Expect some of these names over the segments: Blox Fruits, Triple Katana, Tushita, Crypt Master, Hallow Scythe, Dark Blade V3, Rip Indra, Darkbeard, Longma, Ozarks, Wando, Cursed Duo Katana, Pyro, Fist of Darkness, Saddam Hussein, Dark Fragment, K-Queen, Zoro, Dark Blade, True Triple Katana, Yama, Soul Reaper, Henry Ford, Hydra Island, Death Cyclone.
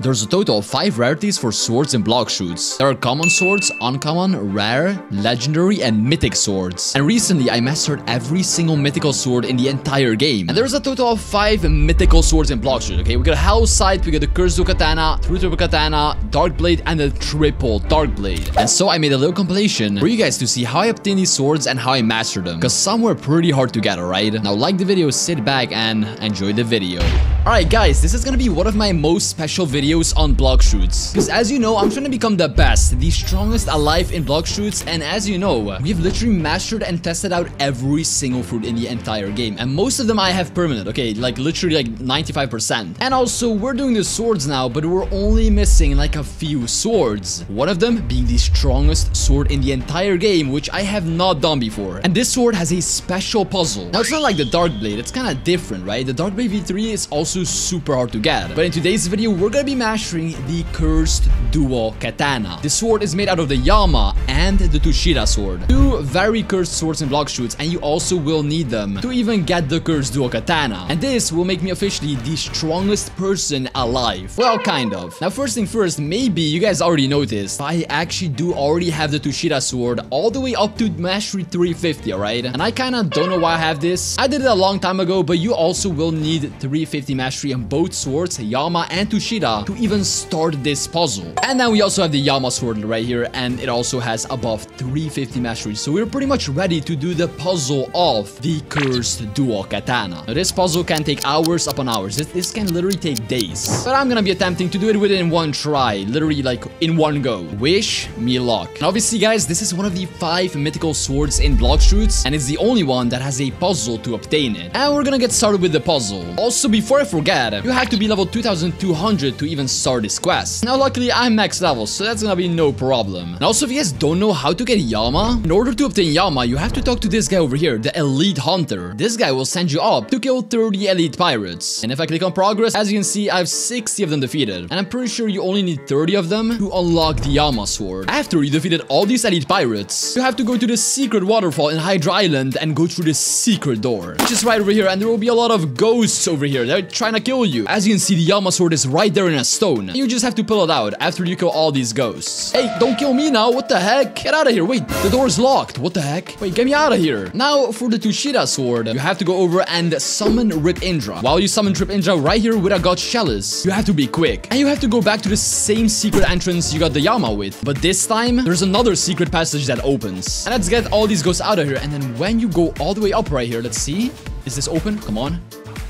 There's a total of 5 rarities for swords in Blox Fruits. There are common swords, uncommon, rare, legendary and mythic swords. And recently I mastered every single mythical sword in the entire game. And there's a total of 5 mythical swords in Blox Fruits, okay? We got Hallow Scythe, we got the Cursed Duo Katana, True Triple Katana, Dark Blade and the Triple Dark Blade. And so I made a little compilation for you guys to see how I obtained these swords and how I mastered them. Cause some were pretty hard to get, alright? Now like the video, sit back and enjoy the video. Alright guys, this is gonna be one of my most special videos on Blox Fruits. Because as you know, I'm trying to become the best, the strongest alive in Blox Fruits. And as you know, we've literally mastered and tested out every single fruit in the entire game. And most of them I have permanent, okay? Like literally like 95%. And also, we're doing the swords now, but we're only missing like a few swords. One of them being the strongest sword in the entire game, which I have not done before. And this sword has a special puzzle. Now, it's not like the Dark Blade. It's kind of different, right? The Dark Blade V3 is also super hard to get. But in today's video, we're gonna be mastering the Cursed Duo Katana. This sword is made out of the Yama and the Tushita sword. Two very cursed swords in Blox Fruits, and you also will need them to even get the Cursed Duo Katana. And this will make me officially the strongest person alive. Well, kind of. Now, first thing first, maybe you guys already noticed, but I actually do already have the Tushita sword all the way up to Mastery 350, alright? And I kinda don't know why I have this. I did it a long time ago, but you also will need 350 mastery on both swords, Yama and Tushita, to even start this puzzle. And then we also have the Yama sword right here, and it also has above 350 mastery. So we're pretty much ready to do the puzzle of the Cursed Duo Katana. Now, this puzzle can take hours upon hours. This can literally take days. But I'm gonna be attempting to do it within one try, literally like in one go. Wish me luck. And obviously, guys, this is one of the 5 mythical swords in Blox Fruits, and it's the only one that has a puzzle to obtain it. And we're gonna get started with the puzzle. Also, before I forget, you have to be level 2200 to even start this quest. Now, luckily, I'm max level, so that's gonna be no problem. And also, if you guys don't know how to get Yama, in order to obtain Yama, you have to talk to this guy over here, the Elite Hunter. This guy will send you up to kill 30 Elite Pirates. And if I click on progress, as you can see, I have 60 of them defeated. And I'm pretty sure you only need 30 of them to unlock the Yama sword. After you defeated all these Elite Pirates, you have to go to the secret waterfall in Hydra Island and go through the secret door, which is right over here, and there will be a lot of ghosts over here. They're trying to kill you. As you can see, the Yama sword is right there in a stone. You just have to pull it out after you kill all these ghosts. Hey, don't kill me now. What the heck? Get out of here. Wait, the door is locked. What the heck? Wait, get me out of here. Now, for the Tushita sword, you have to go over and summon Rip Indra. While you summon Rip Indra right here with a god chalice, you have to be quick. And you have to go back to the same secret entrance you got the Yama with. But this time, there's another secret passage that opens. And let's get all these ghosts out of here. And then when you go all the way up right here, let's see. Is this open? Come on.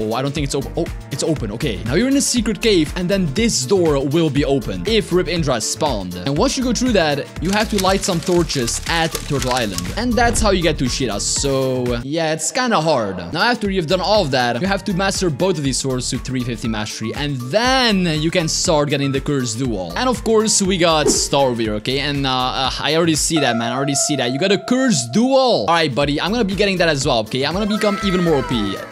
Oh, I don't think it's open. Oh, it's open. Okay. Now you're in a secret cave, and then this door will be opened if Rip Indra is spawned. And once you go through that, you have to light some torches at Turtle Island. And that's how you get to Tushita. So, yeah, it's kind of hard. Now, after you've done all of that, you have to master both of these swords to 350 mastery. And then you can start getting the Cursed Duo. And of course, we got Star over here, okay? And I already see that, man. I already see that. You got a Cursed Duo. All right, buddy. I'm going to be getting that as well, okay? I'm going to become even more OP.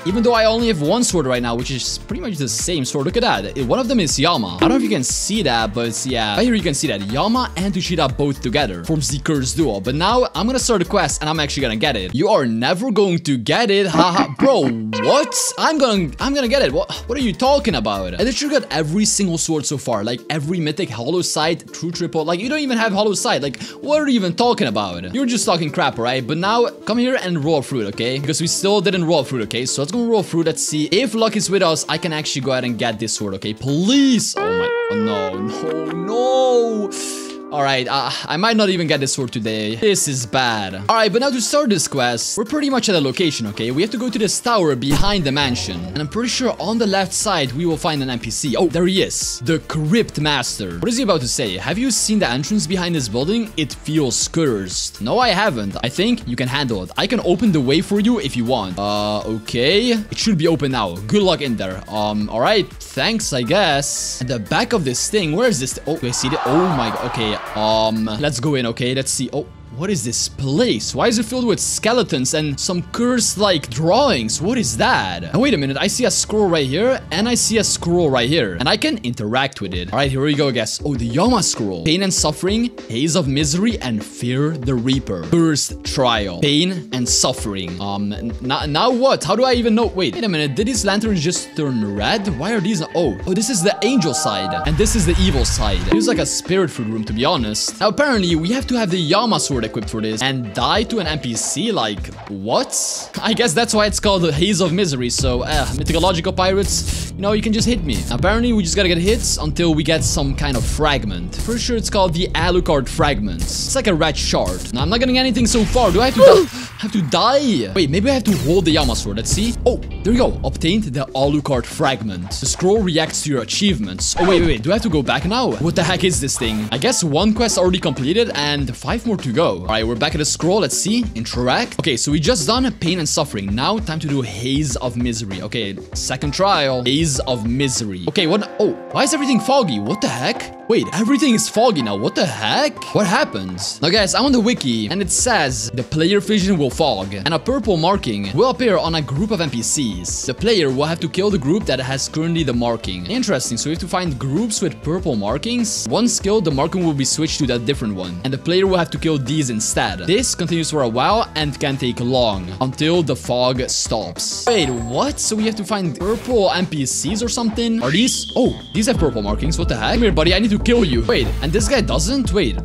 Even though I only have one sword right now, which is pretty much the same sword. Look at that. One of them is Yama. I don't know if you can see that, but yeah, right here you can see that Yama and Tushita both together forms the Cursed Duo. But now I'm gonna start the quest, and I'm actually gonna get it. You are never going to get it, haha, bro. What? I'm gonna get it. What are you talking about? I literally got every single sword so far, like every mythic, Hallow Scythe, True Triple. Like you don't even have Hallow Scythe. Like what are you even talking about? You're just talking crap, right? But now come here and roll through it, okay? Because we still didn't roll through it, okay? So let's go roll through. Let's see. If luck is with us, I can actually go ahead and get this sword, okay? Please! Oh my... Oh, no. Alright, I might not even get this sword today. This is bad. Alright, but now to start this quest, we're pretty much at a location, okay? We have to go to this tower behind the mansion. And I'm pretty sure on the left side, we will find an NPC. Oh, there he is. The Crypt Master. What is he about to say? Have you seen the entrance behind this building? It feels cursed. No, I haven't. I think you can handle it. I can open the way for you if you want. Okay. It should be open now. Good luck in there. Alright. Thanks, I guess. At the back of this thing, where is this? Oh, I see it. Oh my god. Okay. Let's go in, okay? Let's see. Oh, What is this place? Why is it filled with skeletons and some curse-like drawings? What is that? And wait a minute, I see a scroll right here, and I see a scroll right here, and I can interact with it. All right, here we go, guys. Oh, the Yama scroll. Pain and suffering, haze of misery, and fear the Reaper. Cursed trial, pain and suffering. Now what? How do I even know? Wait a minute, did these lanterns just turn red? Why are these? Oh, this is the angel side, and this is the evil side. Feels like a spirit food room, to be honest. Now, apparently, we have to have the Yama sword equipped for this and die to an NPC. Like, what? I guess that's why it's called the Haze of Misery. So mythological pirates, you know, you can just hit me. Apparently we just gotta get hits until we get some kind of fragment. For sure it's called the Alucard Fragment. It's like a red shard. Now I'm not getting anything so far. Do I have to die? Wait, maybe I have to hold the Yama sword. Let's see. Oh, there we go. Obtained the Alucard Fragment. The scroll reacts to your achievements. Oh, wait. Do I have to go back now? What the heck is this thing? I guess one quest already completed and 5 more to go. All right, we're back at the scroll. Let's see. Interact. Okay, so we just done pain and suffering. Now time to do haze of misery. Okay, second trial. Haze of misery. Okay, what? Oh, why is everything foggy? What the heck? Wait, everything is foggy now. What the heck? What happens? Now, guys, I'm on the wiki, and it says the player vision will fog, and a purple marking will appear on a group of NPCs. The player will have to kill the group that has currently the marking. Interesting, so we have to find groups with purple markings. Once killed, the marking will be switched to that different one, and the player will have to kill these instead. This continues for a while and can take long, until the fog stops. Wait, what? So we have to find purple NPCs or something? Are these? Oh, these have purple markings. What the heck? Come here, buddy. I need to kill you. Wait, and this guy doesn't? Wait,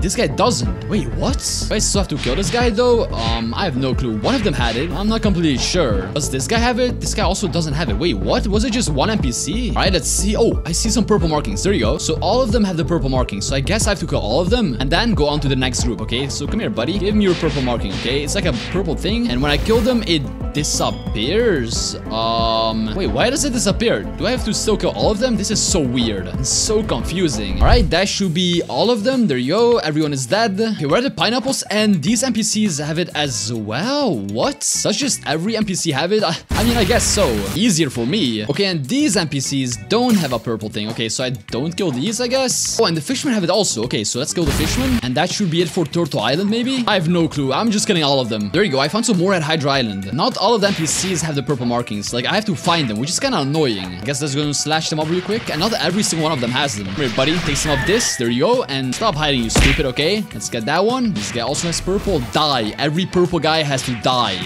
this guy doesn't. Wait, what? Do I still have to kill this guy though? I have no clue. One of them had it. I'm not completely sure. Does this guy have it? This guy also doesn't have it. Wait, what? Was it just one NPC? All right, let's see. Oh, I see some purple markings. There you go. So all of them have the purple markings. So I guess I have to kill all of them and then go on to the next group. Okay, so come here, buddy. Give me your purple marking. Okay, it's like a purple thing. And when I kill them, it disappears. Wait, why does it disappear? Do I have to still kill all of them? This is so weird and so confusing. All right, that should be all of them. There you go. Everyone is dead. Okay, where are the pineapples? And these NPCs have it as well. What? Does just every NPC have it? I mean, I guess so. Easier for me. Okay, and these NPCs don't have a purple thing. Okay, so I don't kill these, I guess. Oh, and the fishmen have it also. Okay, so let's kill the fishmen. And that should be it for Turtle Island, maybe? I have no clue. I'm just killing all of them. There you go. I found some more at Hydra Island. Not all of the NPCs have the purple markings. Like, I have to find them, which is kind of annoying. I guess that's gonna slash them up really quick. And not every single one of them has them. Here, buddy, take some of this. There you go. And stop hiding, you stupid, okay? Let's get that one. This guy also has purple. Die. Every purple guy has to die.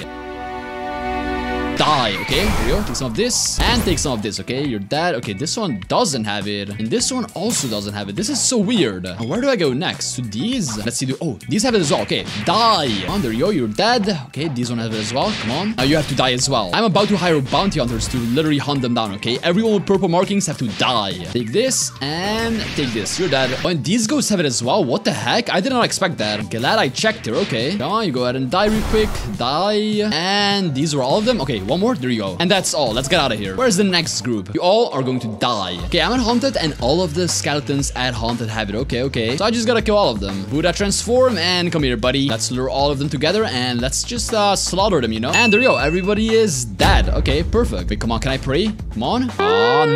Die, okay? Here we go. Take some of this and take some of this, okay? You're dead. Okay, this one doesn't have it. And this one also doesn't have it. This is so weird. And where do I go next? To these? Let's see. Oh, these have it as well. Okay, die. Come on, there you go. You're dead. Okay, these one have it as well. Come on. Now you have to die as well. I'm about to hire bounty hunters to literally hunt them down, okay? Everyone with purple markings have to die. Take this and take this. You're dead. Oh, and these ghosts have it as well. What the heck? I did not expect that. I'm glad I checked here, okay? Come on, you go ahead and die real quick. Die. And these were all of them. Okay. One more. There you go. And that's all. Let's get out of here. Where's the next group? You all are going to die. Okay, I'm at Haunted and all of the skeletons at Haunted have it. Okay. So I just gotta kill all of them. Buddha transform and come here, buddy. Let's lure all of them together and let's just slaughter them, you know? And there you go. Everybody is dead. Okay, perfect. Wait, come on. Can I pray? Come on.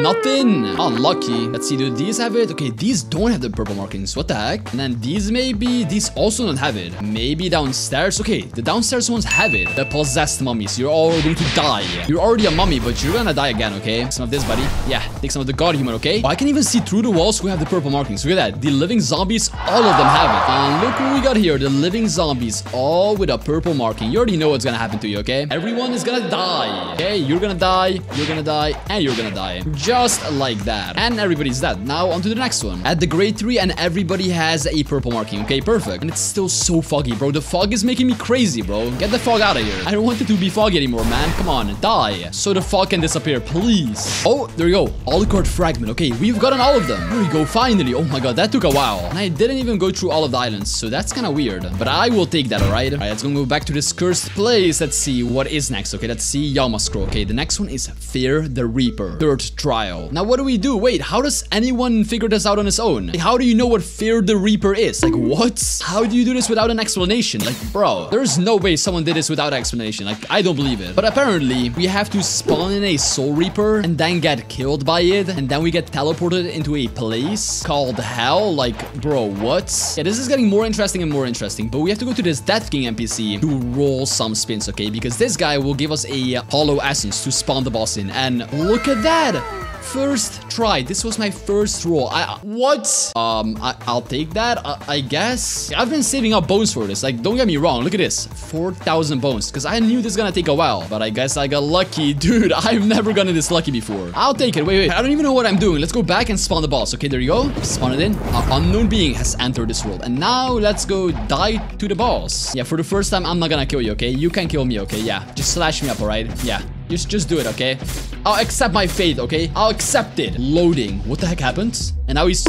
Nothing. Unlucky. Let's see. Do these have it? Okay, these don't have the purple markings. What the heck? And then these maybe. These also don't have it. Maybe downstairs. Okay, the downstairs ones have it. The possessed mummies. You're all going to die. You're already a mummy, but you're gonna die again, okay? Some of this, buddy. Yeah, take some of the god human, okay? Oh, I can even see through the walls who have the purple markings. Look at that. The living zombies, all of them have it. And look who we got here. The living zombies, all with a purple marking. You already know what's gonna happen to you, okay? Everyone is gonna die, okay? You're gonna die, you're gonna die, and you're gonna die. Just like that. And everybody's dead. Now, on to the next one. At the grade 3, and everybody has a purple marking, okay? Perfect. And it's still so foggy, bro. The fog is making me crazy, bro. Get the fog out of here. I don't want it to be foggy anymore, man. Come on, die. So the fog can disappear, please. Oh, there you go. Alucard Fragment. Okay, we've gotten all of them. There we go, finally. Oh my god, that took a while. And I didn't even go through all of the islands, so that's kind of weird. But I will take that, alright? Alright, let's go back to this cursed place. Let's see what is next. Okay, let's see Yama scroll. Okay, the next one is Fear the Reaper. Third trial. Now, what do we do? Wait, how does anyone figure this out on his own? Like, how do you know what Fear the Reaper is? Like, what? How do you do this without an explanation? Like, bro, there's no way someone did this without an explanation. Like, I don't believe it. But apparently, Currently, we have to spawn in a Soul Reaper and then get killed by it, and then we get teleported into a place called Hell. Like, bro, what? Yeah, this is getting more interesting and more interesting, but we have to go to this Death King NPC to roll some spins, okay? Because this guy will give us a Hollow Essence to spawn the boss in, and look at that! First try. This was my first roll. I'll take that, I guess. I've been saving up bones for this. Like, don't get me wrong. Look at this. 4,000 bones. Because I knew this is gonna take a while. But I guess I got lucky. Dude, I've never gotten this lucky before. I'll take it. Wait. I don't even know what I'm doing. Let's go back and spawn the boss. Okay, there you go. Spawn it in. An unknown being has entered this world. And now, let's go die to the boss. Yeah, for the first time, I'm not gonna kill you, okay? You can kill me, okay? Yeah. Just slash me up, alright? Yeah. Just do it, okay? I'll accept my fate, okay? I'll accept it. Loading. What the heck happens? And now he's...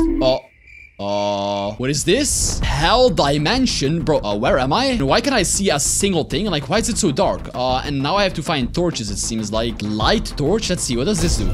what is this? Hell dimension? Bro, where am I? And why can't I see a single thing? Like, why is it so dark? And now I have to find torches, it seems like. Light torch? Let's see. What does this do?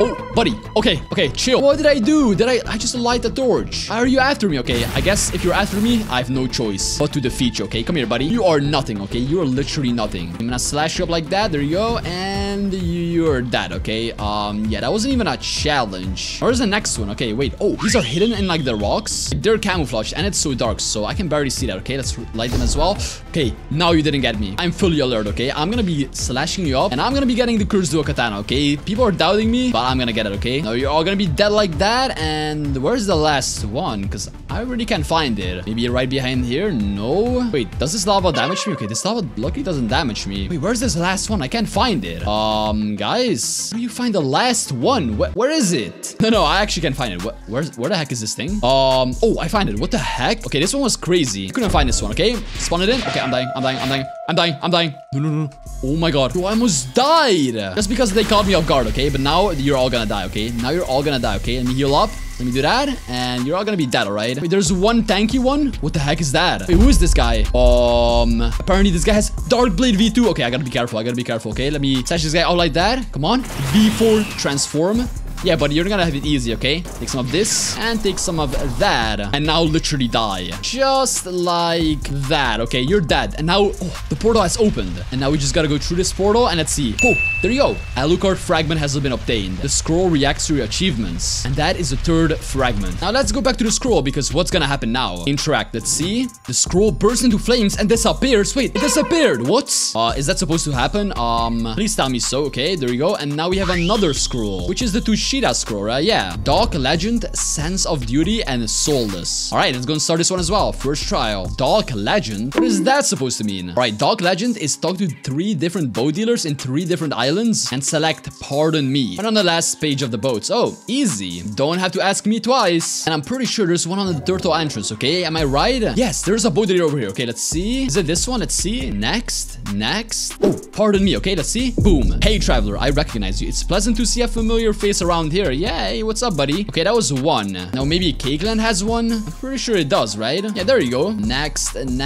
Oh, buddy. Okay, chill. What did I do? I just light the torch. Are you after me? Okay, I guess if you're after me, I have no choice but to defeat you, okay? Come here, buddy. You are nothing, okay? You are literally nothing. I'm gonna slash you up like that. There you go. And you're dead, okay? Yeah, that wasn't even a challenge. Where's the next one? Okay, wait. Oh, these are hidden in, like, the rocks. They're camouflaged, and it's so dark, so I can barely see that, okay? Let's light them as well. Okay, now you didn't get me. I'm fully alert, okay? I'm gonna be slashing you up, and I'm gonna be getting the Cursed Duo Katana, okay? People are doubting me, but I'm gonna get it, okay? Now you're all gonna be dead like that, and where's the last one? Because I really can't find it. Maybe right behind here? No. Wait, does this lava damage me? Okay, this lava luckily doesn't damage me. Wait, where's this last one? I can't find it. Guys, where do you find the last one? Where is it? No, I actually can't find it. Where the heck is this thing? Oh, I find it. What the heck? Okay, this one was crazy. I couldn't find this one, okay? Spawn it in. Okay, I'm dying. No. Oh my god. Yo, I almost died. That's because they caught me off guard, okay? But now you're all gonna die, okay? Let me heal up. Let me do that, and you're all gonna be dead, all right? Wait, there's one tanky one? What the heck is that? Wait, who is this guy? Apparently this guy has Dark Blade V2. Okay, I gotta be careful, okay? Let me slash this guy out like that. Come on. V4 transform. Yeah, buddy, you're gonna have it easy, okay? Take some of this, and take some of that. And now literally die. Just like that, okay? You're dead. And now, oh, the portal has opened. And now we just gotta go through this portal, and let's see. Oh, there you go. Alucard Fragment has been obtained. The scroll reacts to your achievements. And that is the third fragment. Now let's go back to the scroll, because what's gonna happen now? Interact, let's see. The scroll bursts into flames and disappears. Wait, it disappeared. What? Is that supposed to happen? Please tell me so, okay? There you go. And now we have another scroll, which is the Tushita scroll, right? Yeah. Dark Legend, Sense of Duty, and Soulless. All right, let's go and start this one as well. First trial. Dark Legend? What is that supposed to mean? All right, Dark Legend is talk to 3 different bow dealers in 3 different islands and select Pardon Me. And on the last page of the boats. Oh, easy. Don't have to ask me twice. And I'm pretty sure there's one on the turtle entrance, okay? Am I right? Yes, there's a bow dealer over here. Okay, let's see. Is it this one? Let's see. Next. Oh, Pardon Me. Okay, let's see. Boom. Hey, traveler, I recognize you. It's pleasant to see a familiar face around here. Yeah, hey, what's up, buddy? Okay, that was one. Now, maybe Cakeland has one. I'm pretty sure it does, right? Yeah, there you go. Next. And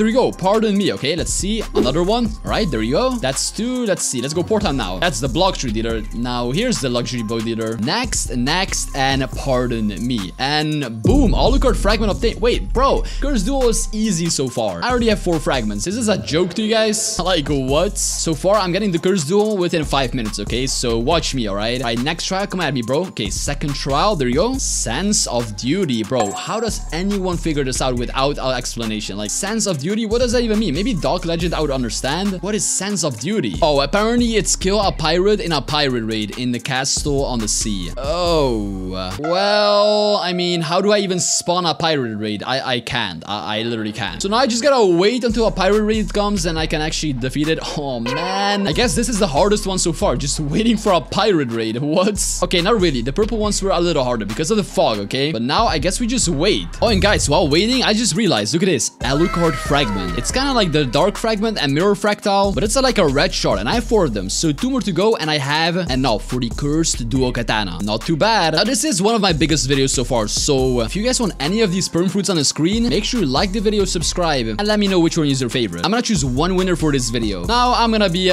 there you go. Pardon Me. Okay, let's see. Another one. All right, there you go. That's 2. Let's see. Let's go Portal now. That's the luxury dealer. Now, here's the luxury boat dealer. Next, and Pardon Me. And boom, Alucard Fragment obtained. Wait, bro. Cursed Duo is easy so far. I already have 4 fragments. Is this a joke to you guys? Like, what? So far, I'm getting the Cursed Duo within 5 minutes, okay? So, watch me, all right? All right, next trial, come at me, bro. Okay, second trial, there you go. Sense of Duty, bro. How does anyone figure this out without an explanation? Like, Sense of Duty, what does that even mean? Maybe Dark Legend, I would understand. What is Sense of Duty? Oh, apparently it's kill a pirate in a pirate raid in the castle on the sea. Oh, well, I mean, how do I even spawn a pirate raid? I can't. I literally can't. So now I just gotta wait until a pirate raid comes and I can actually defeat it. Oh, man. I guess this is the hardest one so far. Just waiting for a pirate raid. What? Okay, not really. The purple ones were a little harder because of the fog, okay? But now I guess we just wait. Oh, and guys, while waiting, I just realized, look at this. Alucard Fragment. It's kind of like the Dark Fragment and Mirror Fractal, but it's like a red shard shard, and I have 4 of them, so 2 more to go, and I have enough for the Cursed Duo Katana. Not too bad. Now, this is one of my biggest videos so far, so if you guys want any of these perm fruits on the screen, make sure you like the video, subscribe, and let me know which one is your favorite. I'm gonna choose one winner for this video. Now, I'm gonna be,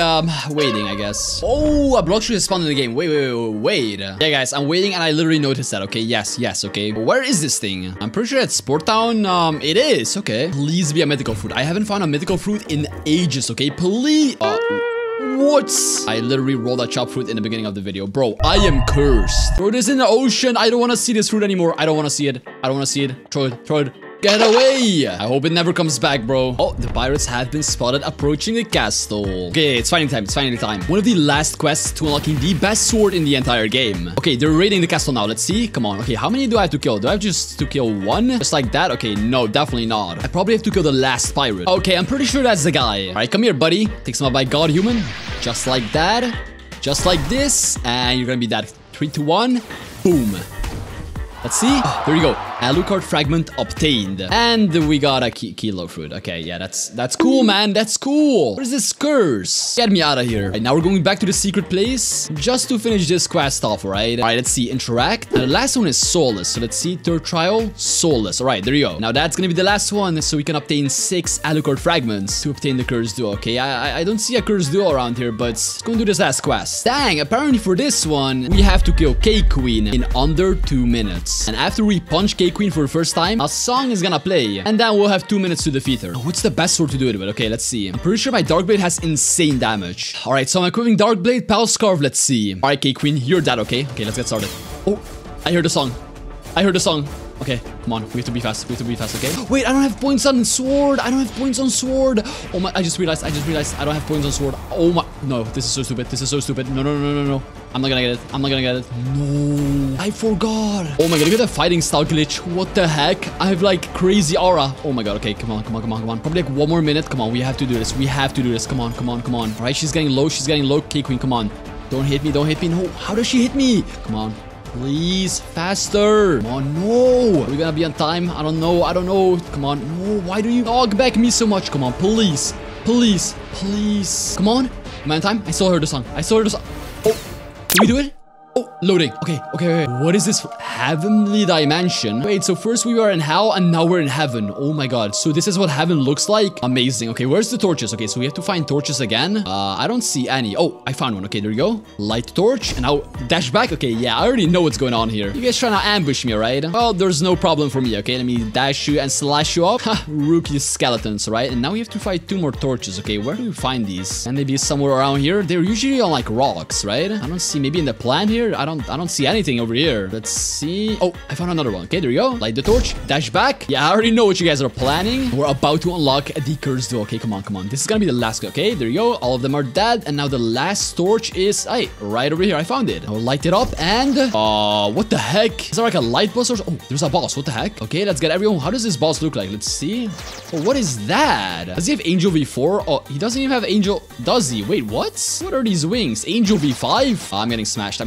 waiting, I guess. Oh, a Blox Fruit has spawned in the game. Wait. Yeah, guys, I'm waiting, and I literally noticed that, okay? Yes, okay. But where is this thing? I'm pretty sure it's Sport Town. It is, okay. Please be a mythical fruit. I haven't found a mythical fruit in ages, okay? Please. What? I literally rolled a chopped fruit in the beginning of the video. Bro, I am cursed. Throw this in the ocean. I don't want to see this fruit anymore. I don't want to see it. I don't want to see it. Throw it. Get away! I hope it never comes back, bro. Oh, the pirates have been spotted approaching the castle. Okay, it's finally time. One of the last quests to unlocking the best sword in the entire game. Okay, they're raiding the castle now. Let's see. Come on. Okay, how many do I have to kill? Do I have just to kill one? Just like that? Okay, no, definitely not. I probably have to kill the last pirate. Okay, I'm pretty sure that's the guy. All right, come here, buddy. Take some out by God, human. Just like that. Just like this. And you're gonna be dead. 3, 2, 1. Boom. Let's see. Oh, there you go. Alucard Fragment obtained. And we got a kilo fruit. Okay, yeah, that's cool, man. That's cool. What is this curse? Get me out of here. Right, now we're going back to the secret place just to finish this quest off, right? All right, let's see. Interact. And the last one is Soulless. So let's see. 3rd trial. Soulless. All right, there you go. Now that's going to be the last one. So we can obtain 6 Alucard Fragments to obtain the Cursed Duo. Okay, I don't see a Cursed Duo around here, but let's go and do this last quest. Dang, apparently for this one, we have to kill K-Queen in under 2 minutes. And after we punch K-Queen for the first time, a song is gonna play, and then we'll have 2 minutes to defeat her. Oh, what's the best sword to do it with? Okay, let's see. I'm pretty sure my Dark Blade has insane damage. All right, so I'm equipping Dark Blade, Pal Scarf. Let's see. All right, K-Queen, you're dead, okay? Okay, let's get started. Oh, I heard the song. Okay, come on. We have to be fast, okay? Wait, I don't have points on sword. Oh my, I just realized I don't have points on sword. Oh my, no, this is so stupid. No. I'm not gonna get it. No, I forgot. Oh my god, look at the fighting style glitch. What the heck? I have like crazy aura. Oh my god, okay, come on. Probably like 1 more minute. Come on, we have to do this. Come on. All right, she's getting low. Okay, Queen, come on. Don't hit me. No, how does she hit me? Come on. Please, faster. Come on, no. Are we gonna be on time? I don't know. Come on, no. Why do you dog back me so much? Come on, please. Come on. Am I on time? I still heard the song. Oh, did we do it? Oh, loading. Okay. What is this? Heavenly dimension. Wait, so first we were in hell and now we're in heaven. Oh my god. So this is what heaven looks like. Amazing. Okay, where's the torches? Okay, so we have to find torches again. I don't see any. Oh, I found one. Okay, there you go. Light torch. And now dash back. Okay, yeah, I already know what's going on here. You guys trying to ambush me, right? Well, there's no problem for me. Okay, let me dash you and slash you up. Ha, rookie skeletons, right? And now we have to fight 2 more torches. Okay, where do we find these? And maybe somewhere around here. They're usually on like rocks, right? I don't see. Maybe in the plant here. I don't see anything over here. Let's see. Oh, I found another one. Okay, there you go. Light the torch. Dash back. Yeah, I already know what you guys are planning. We're about to unlock the Cursed Duo. Okay, come on. This is gonna be the last. Okay, there you go. All of them are dead. And now the last torch is right over here. I found it. I'll light it up and what the heck? Is there like a light boss or oh, there's a boss. What the heck? Okay, let's get everyone. How does this boss look like? Let's see. Oh, what is that? Does he have Angel V4? Oh, he doesn't even have Angel. Does he? Wait, what? What are these wings? Angel V5? Oh, I'm getting smashed.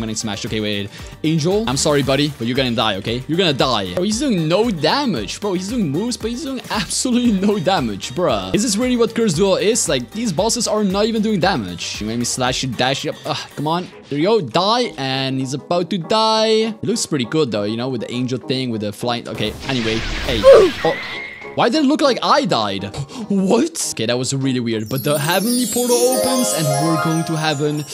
Okay, wait. Angel, I'm sorry, buddy, but you're gonna die, okay? You're gonna die. Bro, he's doing no damage. Bro, he's doing moves, but he's doing absolutely no damage, bruh. Is this really what Cursed Duo is? Like, these bosses are not even doing damage. You made me slash you, dash you up. Ugh, come on. There you go. Die, and he's about to die. It looks pretty good, though, you know, with the angel thing, with the flying. Okay, anyway. Hey. Oh. Why did it look like I died? What? Okay, that was really weird, but the heavenly portal opens, and we're going to heaven.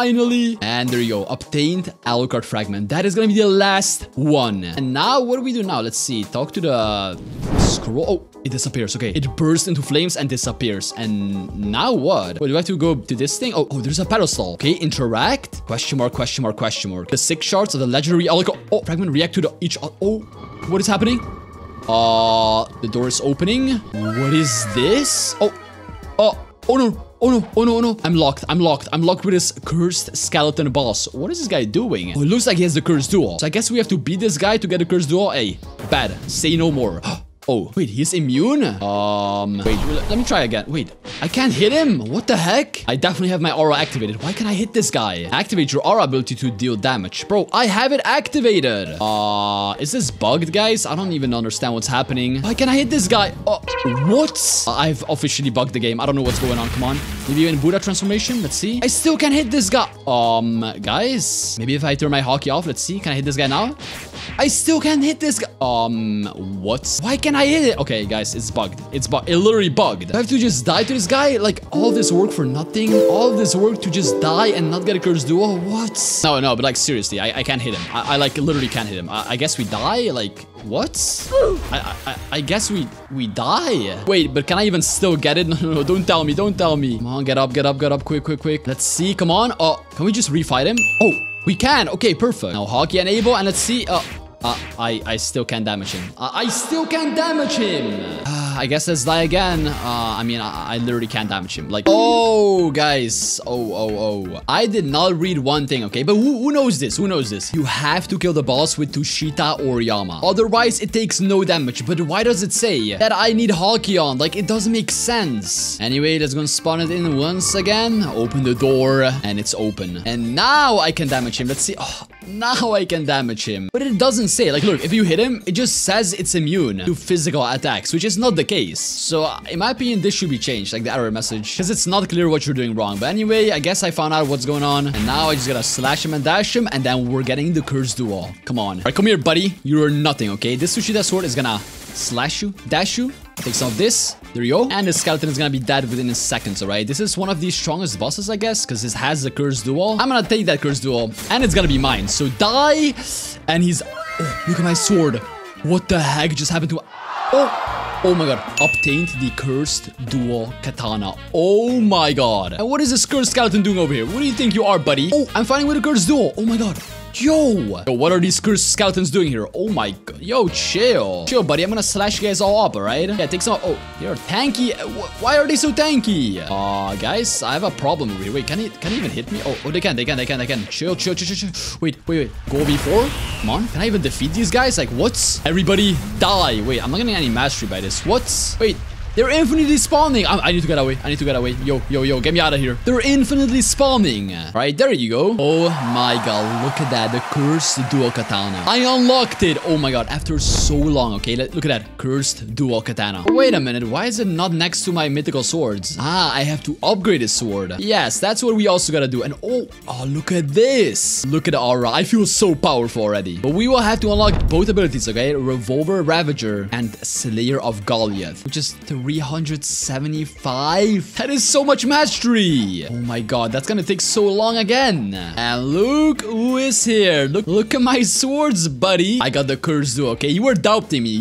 Finally, and there you go, obtained Alucard Fragment. That is gonna be the last one. And now, what do we do now? Let's see, talk to the scroll. Oh, it disappears, okay. It bursts into flames and disappears. And now what? Wait, do I have to go to this thing? Oh, there's a pedestal. Okay, interact, question mark. The 6 shards of the legendary Alucard. Oh, fragment react to each, oh, what is happening? The door is opening. What is this? Oh no. I'm locked with this cursed skeleton boss. What is this guy doing? Oh, it looks like he has the Cursed Duo. So I guess we have to beat this guy to get the Cursed Duo. Hey, bad. Say no more. Oh, wait, he's immune? Wait, let me try again. Wait, I can't hit him. What the heck? I definitely have my aura activated. Why can't I hit this guy? Activate your aura ability to deal damage. Bro, I have it activated. Is this bugged, guys? I don't even understand what's happening. Why can't I hit this guy? Oh, what? I've officially bugged the game. I don't know what's going on. Come on. Maybe even Buddha transformation. Let's see. I still can't hit this guy. Guys, maybe if I turn my hockey off, let's see. Can I hit this guy now? I still can't hit this guy. What? Why can't I hit it? Okay, guys, it's bugged. It's bugged. It literally bugged. I have to just die to this guy? Like, all this work for nothing? All this work to just die and not get a cursed duo? What? No, no, but like, seriously, I can't hit him. I like, literally can't hit him. I guess we die? Like, what? I guess we die. Wait, but can I even still get it? No, no, no, don't tell me. Don't tell me. Come on, get up. Quick, quick, quick. Let's see. Come on. Oh, can we just refight him? Oh, we can. Okay, perfect. Now, hockey enable, and let's see. I still can't damage him. I still can't damage him. I guess let's die again. I mean, I literally can't damage him. Like, oh, guys. Oh. I did not read one thing, okay? But who knows this? Who knows this? You have to kill the boss with Tushita or Yama. Otherwise, it takes no damage. But why does it say that I need Hockey on? Like, it doesn't make sense. Anyway, let's go and spawn it in once again. Open the door, and it's open. And now I can damage him. Let's see. Oh, now I can damage him. But it doesn't say, like, look, if you hit him, it just says it's immune to physical attacks, which is not the case. So in my opinion, this should be changed, like the error message, because it's not clear what you're doing wrong. But anyway, I guess I found out what's going on, and now I just gotta slash him and dash him, and then we're getting the cursed duo. Come on. All right, come here, buddy. You're nothing, okay? This Tushita sword is gonna slash you, dash you, take some of this. There you go. And the skeleton is gonna be dead within seconds, all right? This is one of the strongest bosses, I guess, because this has the cursed duo. I'm gonna take that cursed duo, and it's gonna be mine. So die, and he's... Oh, look at my sword. What the heck just happened to... Oh my god. Obtained the Cursed Duo Katana. Oh my god. And what is this cursed skeleton doing over here? What do you think you are, buddy? Oh, I'm fighting with a cursed duo. Oh my god. Yo, what are these cursed skeletons doing here? Oh my god. Yo, chill. Chill, buddy. I'm gonna slash you guys all up, all right? Yeah, take some... Oh, they're tanky. Why are they so tanky? Guys, I have a problem here. Wait, can it even hit me? Oh, they can. Chill. Wait. Go V4? Come on. Can I even defeat these guys? Like, what? Everybody die. Wait, I'm not getting any mastery by this. What? Wait. They're infinitely spawning. I need to get away. Yo, get me out of here. They're infinitely spawning. All right, there you go. Oh my god, look at that. The Cursed Duo Katana. I unlocked it. Oh my god, after so long. Okay, look at that. Cursed Duo Katana. Wait a minute. Why is it not next to my mythical swords? Ah, I have to upgrade this sword. Yes, that's what we also gotta do. And oh, look at this. Look at the aura. I feel so powerful already. But we will have to unlock both abilities, okay? Revolver Ravager and Slayer of Goliath, which is 375. That is so much mastery. Oh my god, that's gonna take so long again. And look who is here. Look at my swords, buddy. I got the cursed duo, okay? You were doubting me.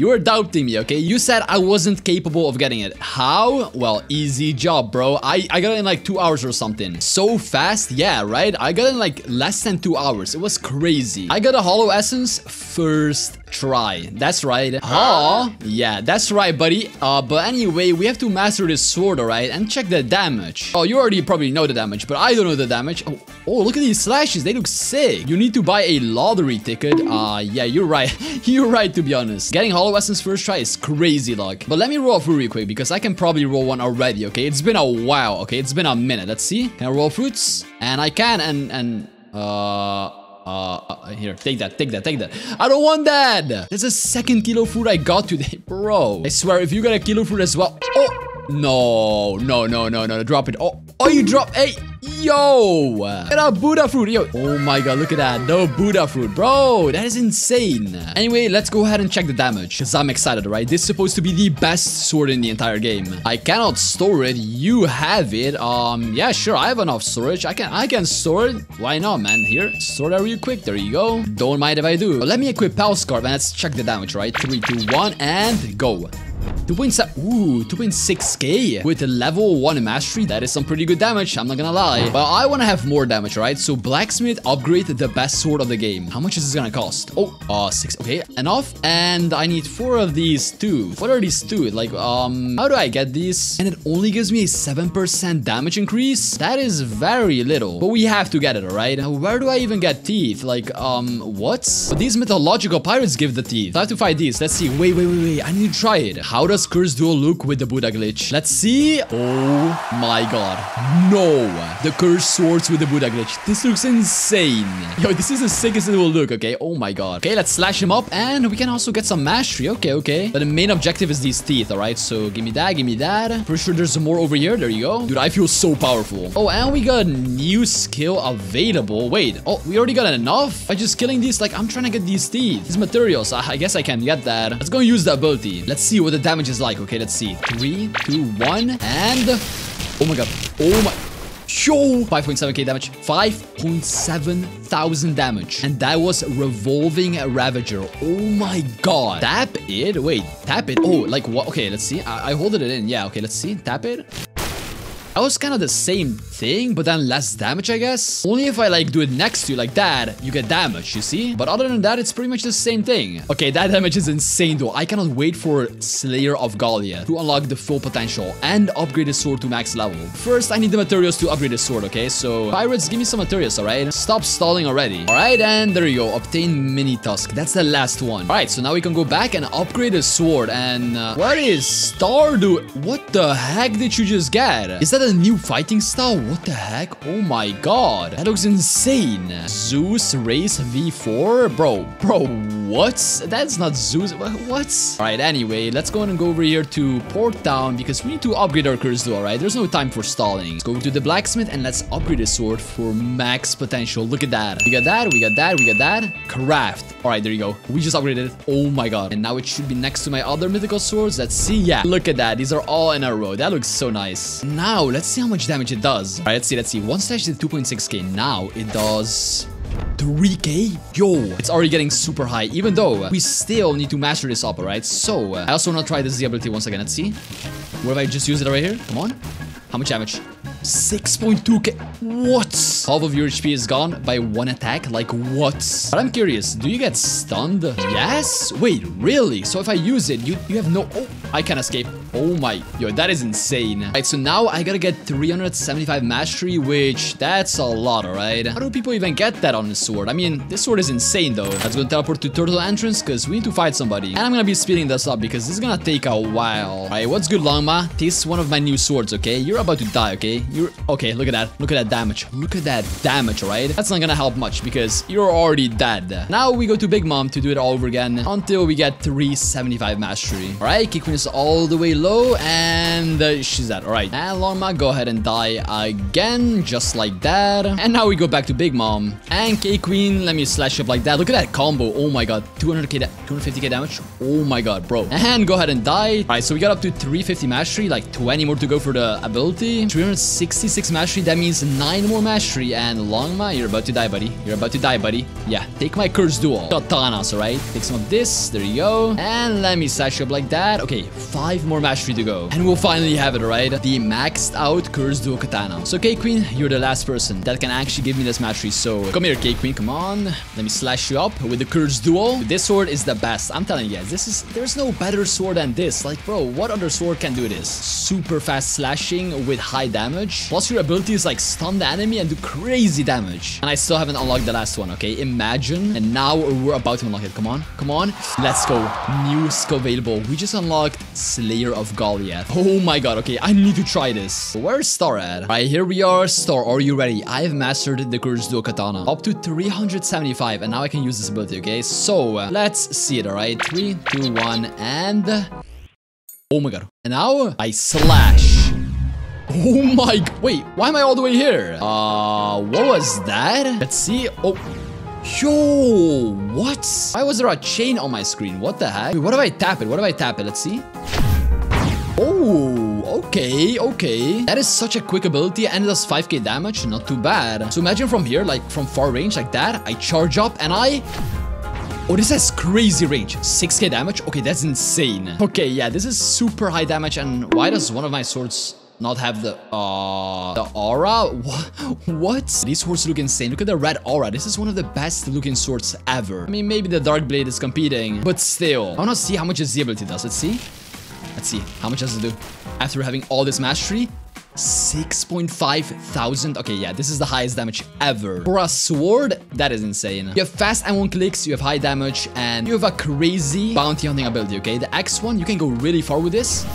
Okay? You said I wasn't capable of getting it. How? Well, easy job, bro. I got it in like 2 hours or something. So fast? Yeah, right? I got it in like less than 2 hours. It was crazy. I got a Hollow Essence first try. That's right. Oh, yeah, that's right, buddy. But anyway, we have to master this sword, all right? And check the damage. Oh, you already probably know the damage, but I don't know the damage. Oh, look at these slashes. They look sick. You need to buy a lottery ticket. Yeah, you're right. You're right, to be honest. Getting Hollow Essence first try is crazy luck. But let me roll through real quick, because I can probably roll one already, okay? It's been a while, okay? It's been a minute. Let's see. Can I roll fruits? And I can, here, take that. I don't want that. That's a second kilo fruit I got today, bro. I swear, if you got a kilo fruit as well. Oh, no, drop it. Oh, you drop. Hey, yo, get a Buddha fruit, yo. Oh my god, look at that. No Buddha fruit, bro. That is insane. Anyway, let's go ahead and check the damage, because I'm excited, right? This is supposed to be the best sword in the entire game. I cannot store it. You have it. Yeah, sure, I have enough storage. I can store it. Why not, man? Here, store that real quick. There you go. Don't mind if I do. But let me equip Palscarp, and let's check the damage, right? 3, 2, 1, and go. 2.6k with a level 1 mastery. That is some pretty good damage, I'm not gonna lie. But I wanna have more damage, right? So blacksmith upgrade the best sword of the game. How much is this gonna cost? Oh, 6. Okay, enough. And I need 4 of these too. What are these two? Like, how do I get these? And it only gives me a 7% damage increase? That is very little. But we have to get it, alright? Now, where do I even get teeth? Like, what? But these mythological pirates give the teeth. I have to fight these. Let's see. Wait. I need to try it. How does Cursed Duo look with the Buddha glitch? Let's see. Oh my god. No. The cursed swords with the Buddha glitch. This looks insane. Yo, this is the sickest it will look, okay? Oh my god. Okay, let's slash him up and we can also get some mastery. Okay. But the main objective is these teeth, alright? So give me that. Pretty sure there's more over here. There you go. Dude, I feel so powerful. Oh, and we got a new skill available. Wait. Oh, we already got enough? By just killing these, like, I'm trying to get these teeth. These materials. I guess I can get that. Let's go use the ability. Let's see what the damage is like. Okay, let's see. 3, 2, 1, and oh my god. Oh my. Yo! 5.7k damage. 5.7,000 damage. And that was Revolving Ravager. Oh my god. Tap it? Wait, tap it? Oh, like what? Okay, let's see. I hold it in. Yeah, okay, let's see. Tap it. That was kind of the same thing, but then less damage, I guess. Only if I, like, do it next to you like that, you get damage, you see? But other than that, it's pretty much the same thing. Okay, that damage is insane, though. I cannot wait for Slayer of Gallia to unlock the full potential and upgrade the sword to max level. First, I need the materials to upgrade the sword, okay? So, pirates, give me some materials, all right? Stop stalling already. All right, and there you go. Obtain Mini Tusk. That's the last one. All right, so now we can go back and upgrade the sword. And what is Stardew? What the heck did you just get? Is that a new fighting style? What the heck? Oh my god. That looks insane. Zeus Race V4? Bro, what? That's not Zeus. What? Alright, anyway, let's go and go over here to Port Town because we need to upgrade our Cursed Duo, alright? There's no time for stalling. Let's go to the blacksmith and let's upgrade the sword for max potential. Look at that. We got that. Craft. Alright, there you go. We just upgraded it. Oh my god. And now it should be next to my other mythical swords. Let's see. Yeah, look at that. These are all in a row. That looks so nice. Now, let's see how much damage it does. All right, let's see. One slash did 2.6k. Now it does 3k? Yo, it's already getting super high, even though we still need to master this up, all right? So, I also want to try this ability once again. Let's see. What if I just use it right here? Come on. How much damage? 6.2k. What? Half of your HP is gone by one attack? Like, what? But I'm curious. Do you get stunned? Yes? Wait, really? So if I use it, you have no... Oh, I can escape. Oh my... Yo, that is insane. All right, so now I gotta get 375 mastery, which... That's a lot, all right? How do people even get that on this sword? I mean, this sword is insane, though. Let's go teleport to Turtle Entrance, because we need to fight somebody. And I'm gonna be speeding this up, because this is gonna take a while. All right, what's good, Longma? Taste one of my new swords, okay? You're about to die, okay? Okay, look at that. Look at that damage. Look at that damage, right? That's not gonna help much because you're already dead. Now we go to Big Mom to do it all over again until we get 375 mastery. All right, Kikwin is all the way low and she's dead. All right, and Longma, go ahead and die again, just like that. And now we go back to Big Mom and Kikwin. Let me slash up like that. Look at that combo. Oh my god, 250k damage. Oh my god, bro. And go ahead and die. All right, so we got up to 350 mastery, like 20 more to go for the ability. 366 mastery, that means 9 more mastery. And Longma, you're about to die, buddy. Yeah, take my Cursed Duo Katanas, alright? Take some of this. There you go. And let me slash up like that. Okay, 5 more mastery to go. And we'll finally have it, alright? The maxed out Cursed Duo Katana. So, K-Queen, you're the last person that can actually give me this mastery. So, come here, K-Queen. Come on. Let me slash you up with the Cursed Duo. This sword is the best. I'm telling you guys, this is... There's no better sword than this. Like, bro, what other sword can do this? Super fast slashing with high damage. Plus, your ability is like stun the enemy and do crazy damage. And I still haven't unlocked the last one, okay? Imagine. And now we're about to unlock it. Come on. Let's go. New skill available. We just unlocked Slayer of Gallia. Oh my god. Okay, I need to try this. Where's Star at? All right, here we are. Star, are you ready? I've mastered the Cursed Duo Katana. Up to 375. And now I can use this ability, okay? So, let's see it, all right? 3, 2, 1, and... Oh my god. And now I slash. Oh my... Wait, why am I all the way here? What was that? Let's see. Oh... Yo, what? Why was there a chain on my screen? What the heck? Wait, what if I tap it? Let's see. Oh... Okay. That is such a quick ability and it does 5k damage. Not too bad. So imagine from here, like from far range like that, I charge up and I... Oh, this has crazy range. 6k damage? Okay, that's insane. Okay, yeah, this is super high damage. And why does one of my swords not have the aura? What? These swords look insane. Look at the red aura. This is one of the best looking swords ever. I mean, maybe the Dark Blade is competing, but still. I wanna see how much this ability does. Let's see. How much does it do? After having all this mastery, 6,500. Okay, yeah, this is the highest damage ever. For a sword, that is insane. You have fast M1 clicks, you have high damage, and you have a crazy bounty hunting ability, okay? The X1, you can go really far with this,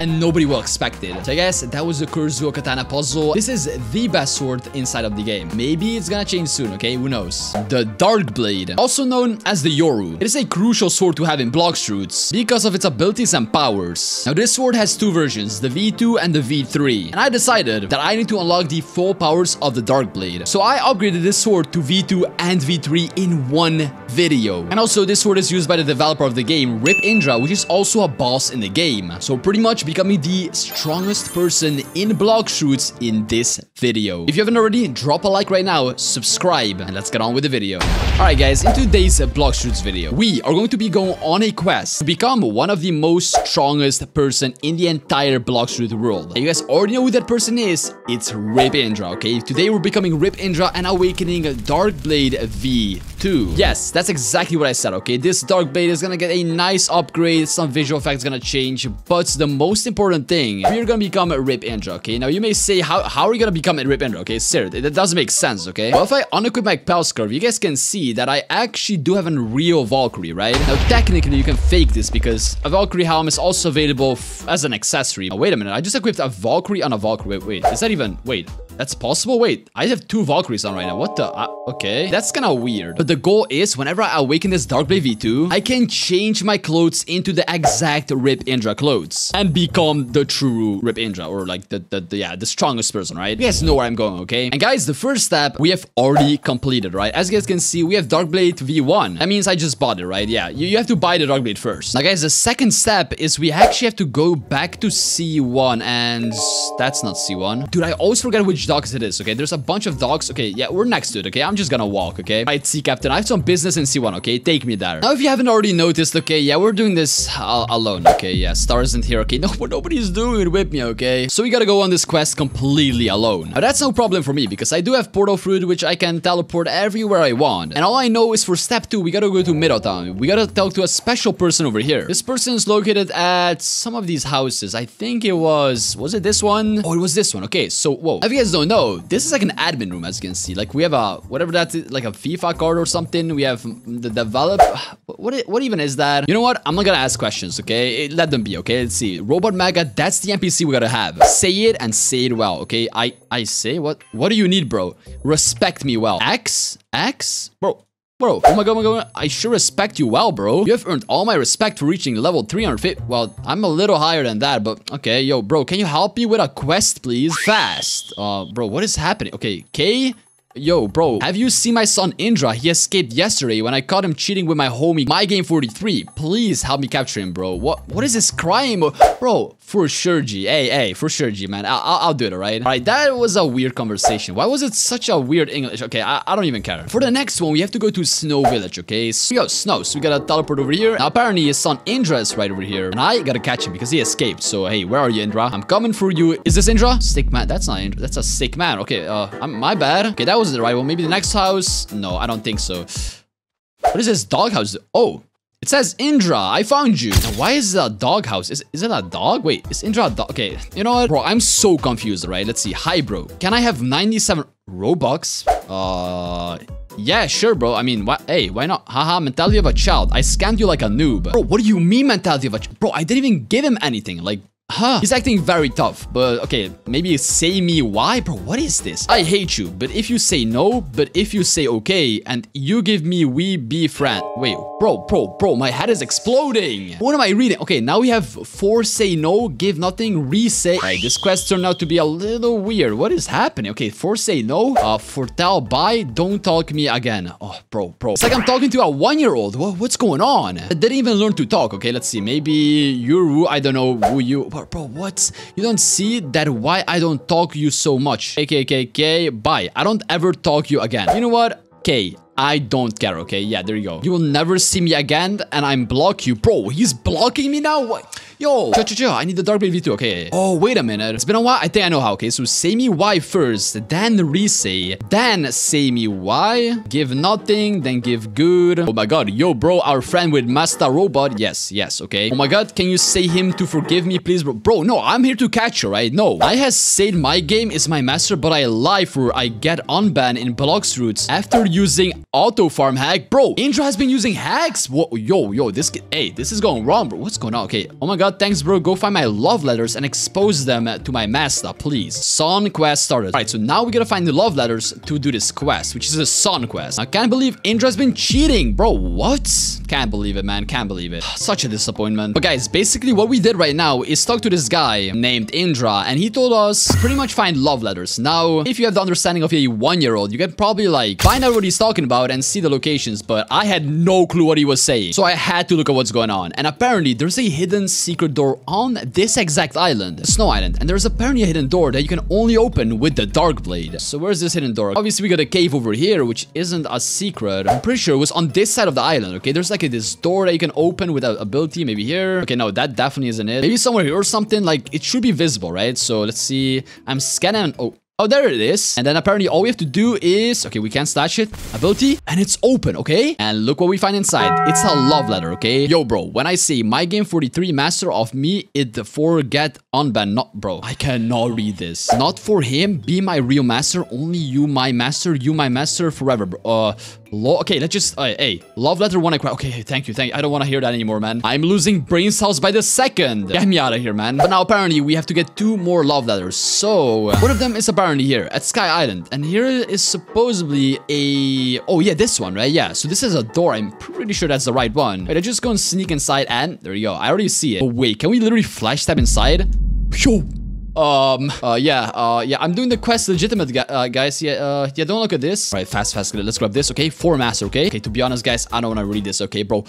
and nobody will expect it. So I guess that was the Cursed Duo Katana puzzle. This is the best sword inside of the game. Maybe it's gonna change soon, okay? Who knows? The Dark Blade, also known as the Yoru. It is a crucial sword to have in Blox Fruits because of its abilities and powers. Now, this sword has two versions, the V2 and the V3. And I decided that I need to unlock the full powers of the Dark Blade. So I upgraded this sword to V2 and V3 in one video. And also, this sword is used by the developer of the game, Rip Indra, which is also a boss in the game. So pretty much becoming the strongest person in Blox Fruits in this video. If you haven't already, drop a like right now, subscribe, and let's get on with the video. Alright guys, in today's Blox Fruits video, we are going to be going on a quest to become one of the most strongest person in the entire Blox Fruits world. And you guys already know who that person is, it's Rip Indra, okay? Today we're becoming Rip Indra and awakening Dark Blade V2. Yes, that's exactly what I said, okay? This Dark Blade is gonna get a nice upgrade, some visual effects gonna change, but the most important thing, we're gonna become Rip Indra, okay? Now, you may say, how are we gonna become Rip Indra, okay? Sir, that doesn't make sense, okay? Well, if I unequip my Pulse Curve, you guys can see that I actually do have a real Valkyrie, right? Now, technically, you can fake this because a Valkyrie helm is also available as an accessory. Now, wait a minute, I just equipped a Valkyrie on a Valkyrie. Wait, is that even... Wait, that's possible? Wait, I have two Valkyries on right now. What the... okay, that's kind of weird. But the goal is, whenever I awaken this Dark Blade V2, I can change my clothes into the exact Rip Indra clothes. And become the true Rip Indra, or like the strongest person, right? You guys know where I'm going, okay? And guys, the first step we have already completed, right? As you guys can see, we have Dark Blade V1. That means I just bought it, right? Yeah, you have to buy the Dark Blade first. Now, guys, the second step is we actually have to go back to C1, and that's not C1. Dude, I always forget which docks it is, okay? There's a bunch of docks. Okay, yeah, we're next to it, okay? I'm just gonna walk, okay? Right, Sea Captain, I have some business in C1, okay? Take me there. Now, if you haven't already noticed, okay, yeah, we're doing this alone, okay? Yeah, Star isn't here, okay? No, but nobody's doing it with me, okay? So we gotta go on this quest completely alone. Now, that's no problem for me, because I do have Portal Fruit, which I can teleport everywhere I want. And all I know is for step 2, we gotta go to Middletown. We gotta talk to a special person over here. This person is located at some of these houses. I think it was it this one? Oh, it was this one, okay. So, whoa. If you guys don't know, this is like an admin room, as you can see. Like, we have a, whatever that's, like a FIFA card or something. We have the develop, what even is that? You know what? I'm not gonna ask questions, okay? Let them be, okay? Let's see. Robot Mega, that's the NPC we gotta have. Say it and say it well, okay? I say, what do you need, bro? Respect me well. X? Bro, oh my god, I sure respect you well, bro. You have earned all my respect for reaching level 350. Well, I'm a little higher than that, but okay. Yo, bro, can you help me with a quest, please? Fast. Bro, what is happening? Okay, K? Yo, bro, have you seen my son Indra? He escaped yesterday when I caught him cheating with my homie, MyGame43. Please help me capture him, bro. What is this crime? Bro, for sure, G. Hey, for sure, G, man. I'll do it, all right? All right, that was a weird conversation. Why was it such a weird English? Okay, I don't even care. For the next one, we have to go to Snow Village, okay? So, yo, Snow, so we gotta teleport over here. Now, apparently, his son Indra is right over here. And I gotta catch him because he escaped. So, hey, where are you, Indra? I'm coming for you. Is this Indra? Sick man. That's not Indra. That's a sick man. Okay, my bad. Okay, that was the right one. Maybe the next house? No, I don't think so. What is this doghouse? Oh, it says Indra. I found you. Now, why is that doghouse? Is it a dog? Wait, is Indra a dog? Okay, you know what? Bro, I'm so confused, right? Let's see. Hi, bro. Can I have 97 Robux? Yeah, sure, bro. I mean, hey, why not? Haha, mentality of a child. I scammed you like a noob. Bro, what do you mean mentality of a child? Bro, I didn't even give him anything. Like, huh. He's acting very tough, but okay, maybe say me why? Bro, what is this? I hate you, but if you say no, but if you say okay, and you give me we be friend. Wait, bro, my head is exploding. What am I reading? Okay, now we have four say no, give nothing, re-say. Right, this quest turned out to be a little weird. What is happening? Okay, four say no, foretell bye, don't talk me again. Oh, bro. It's like I'm talking to a 1-year-old. What's going on? I didn't even learn to talk. Okay, let's see. Maybe you're, I don't know, who you... Bro, what? You don't see that? Why I don't talk you so much? Bye. I don't ever talk you again. You know what? Okay, I don't care, okay? Yeah, there you go. You will never see me again, and I'm block you. Bro, he's blocking me now? What? Yo, I need the Dark Blade V2, okay? Oh, wait a minute. It's been a while. I think I know how, okay? So, say me why first, then resay, then say me why. Give nothing, then give good. Oh my god, yo, bro, our friend with Master Robot. Yes, yes, okay? Oh my god, can you say him to forgive me, please, bro? Bro, no, I'm here to catch you, right? No. I has said my game is my master, but I lie for I get unbanned in Blox Fruits after using auto farm hack. Bro, Indra has been using hacks. Whoa, yo, yo, this kid, hey, this is going wrong, bro. What's going on? Okay, oh my god, thanks, bro. Go find my love letters and expose them to my master, please. Sun quest started. All right, so now we gotta find the love letters to do this quest, which is a sun quest. I can't believe Indra's been cheating, bro. What? Can't believe it, man. Can't believe it. Such a disappointment. But guys, basically what we did right now is talk to this guy named Indra, and he told us pretty much find love letters. Now, if you have the understanding of a 1-year-old, you can probably like find out what he's talking about and see the locations, but I had no clue what he was saying, so I had to look at what's going on. And apparently there's a hidden secret door on this exact island, Snow Island, and there's apparently a hidden door that you can only open with the Dark Blade. So where's this hidden door? Obviously we got a cave over here, which isn't a secret. I'm pretty sure it was on this side of the island. Okay, there's like this door that you can open with an ability, maybe here. Okay, no, that definitely isn't it. Maybe somewhere here or something. Like, it should be visible, right? So let's see. I'm scanning. Oh, there it is. And then apparently all we have to do is... okay, we can't slash it. Ability. And it's open, okay? And look what we find inside. It's a love letter, okay? Yo, bro, when I say my game 43 master of me, it for get unbanned. Not, bro, I cannot read this. Not for him, be my real master. Only you my master forever, bro. Okay, let's just... hey, love letter one. Okay, thank you, I don't want to hear that anymore, man. I'm losing brain cells by the second. Get me out of here, man. But now apparently we have to get 2 more love letters. So, one of them is about here at Sky Island, and here is supposedly a... oh yeah, this one, right? Yeah, so this is a door. I'm pretty sure that's the right one. Wait, I just go and sneak inside, and there you go. I already see it. Oh wait, can we literally flash tap inside? Yo. Yeah, I'm doing the quest legitimate, guys. Yeah, don't look at this. All right, fast, let's grab this, okay? 4 master, okay? Okay, to be honest, guys, I don't want to read this, okay, bro?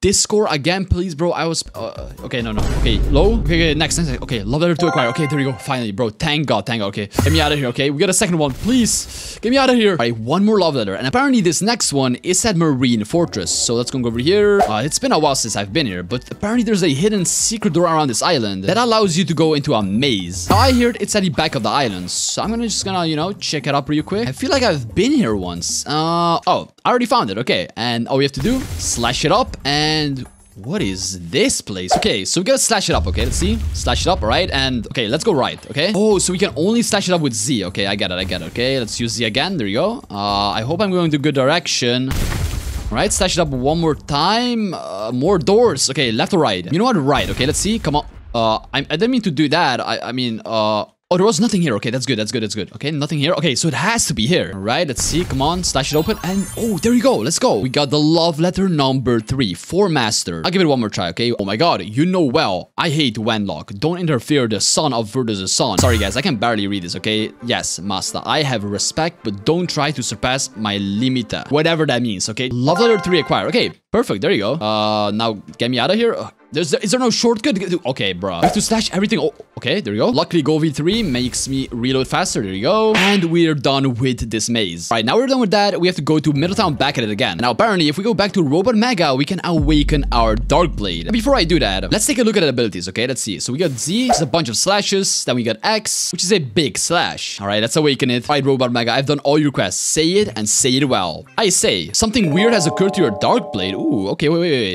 This score again, please, bro. I was, okay, no, okay, low. Okay, next, okay, love letter to acquire. Okay, there we go, finally, bro, thank God, okay. Get me out of here, okay? We got a second one, please. Get me out of here. All right, 1 more love letter, and apparently this next one is at Marine Fortress, so let's go over here. It's been a while since I've been here, but apparently there's a hidden secret door around this island that allows you to go into a maze. Now, I heard it's at the back of the island, so I'm just gonna, you know, check it up real quick. I feel like I've been here once. Oh, I already found it, okay. And all we have to do, slash it up, and... what is this place? Okay, so we gotta slash it up, okay? Let's see. Slash it up, all right? And, okay, let's go right, okay? Oh, so we can only slash it up with Z. Okay, I get it, okay? Let's use Z again, there you go. I hope I'm going to good direction. All right, slash it up one more time. More doors. Okay, left or right? You know what, right, okay, let's see. Come on. I didn't mean to do that. Oh, there was nothing here. Okay, that's good. Okay, nothing here. Okay, so it has to be here. All right, let's see. Come on, slash it open. And, oh, there you go. Let's go. We got the love letter number 3 for master. I'll give it one more try, okay? Oh my god, you know well. I hate Wenlock. Don't interfere, the son of Virtus' son. Sorry, guys, I can barely read this, okay? Yes, master, I have respect, but don't try to surpass my limita. Whatever that means, okay? Love letter 3 acquire. Okay, perfect. There you go. Now, get me out of here. Is there no shortcut? Okay, bro. I have to slash everything. Oh, okay, there you go. Luckily, Go V3 makes me reload faster. There you go. And we're done with this maze. All right, now we're done with that. We have to go to Middletown, back at it again. Now, apparently, if we go back to Robot Mega, we can awaken our Dark Blade. Before I do that, let's take a look at the abilities, okay? Let's see. So we got Z, which is a bunch of slashes. Then we got X, which is a big slash. All right, let's awaken it. All right, Robot Mega, I've done all your quests. Say it and say it well. I say, something weird has occurred to your Dark Blade. Ooh, okay, wait.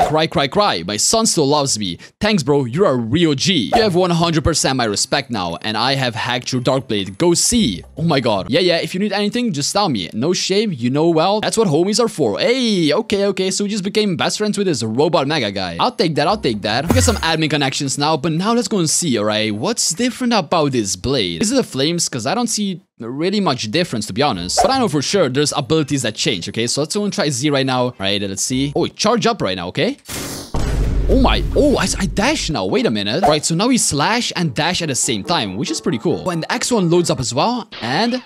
Cry. My son still loves me. Thanks, bro. You're a real G. You have 100% my respect now, and I have hacked your Dark Blade. Go see. Oh my god. Yeah. If you need anything, just tell me. No shame. You know well. That's what homies are for. Hey, okay. So we just became best friends with this Robot Mega guy. I'll take that. We got some admin connections now, but now let's go and see, alright? What's different about this blade? Is it the flames? Because I don't see really much difference, to be honest, but I know for sure there's abilities that change, okay? So let's go and try Z right now. Alright, let's see. Oh, charge up right now, okay? Oh my, I dash now, wait a minute. All right, so now we slash and dash at the same time, which is pretty cool. And X1 loads up as well, and,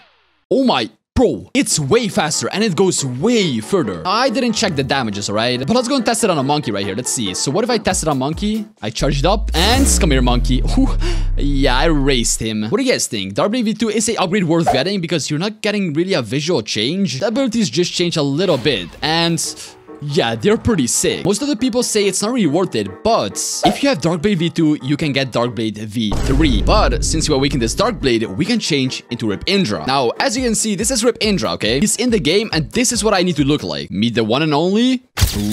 oh my, Bro, it's way faster and it goes way further. I didn't check the damages, alright? But let's go and test it on a monkey right here. Let's see. So what if I test it on monkey? I charged up and come here, monkey. Ooh, yeah, I raced him. What do you guys think? Dark Blade V2 is an upgrade worth getting because you're not getting really a visual change. The abilities just change a little bit and... yeah, they're pretty sick. Most of the people say it's not really worth it, but if you have Dark Blade V2, you can get Dark Blade V3. But since we awaken this Dark Blade, we can change into Rip Indra. Now, as you can see, this is Rip Indra, okay? He's in the game, and this is what I need to look like. Meet the one and only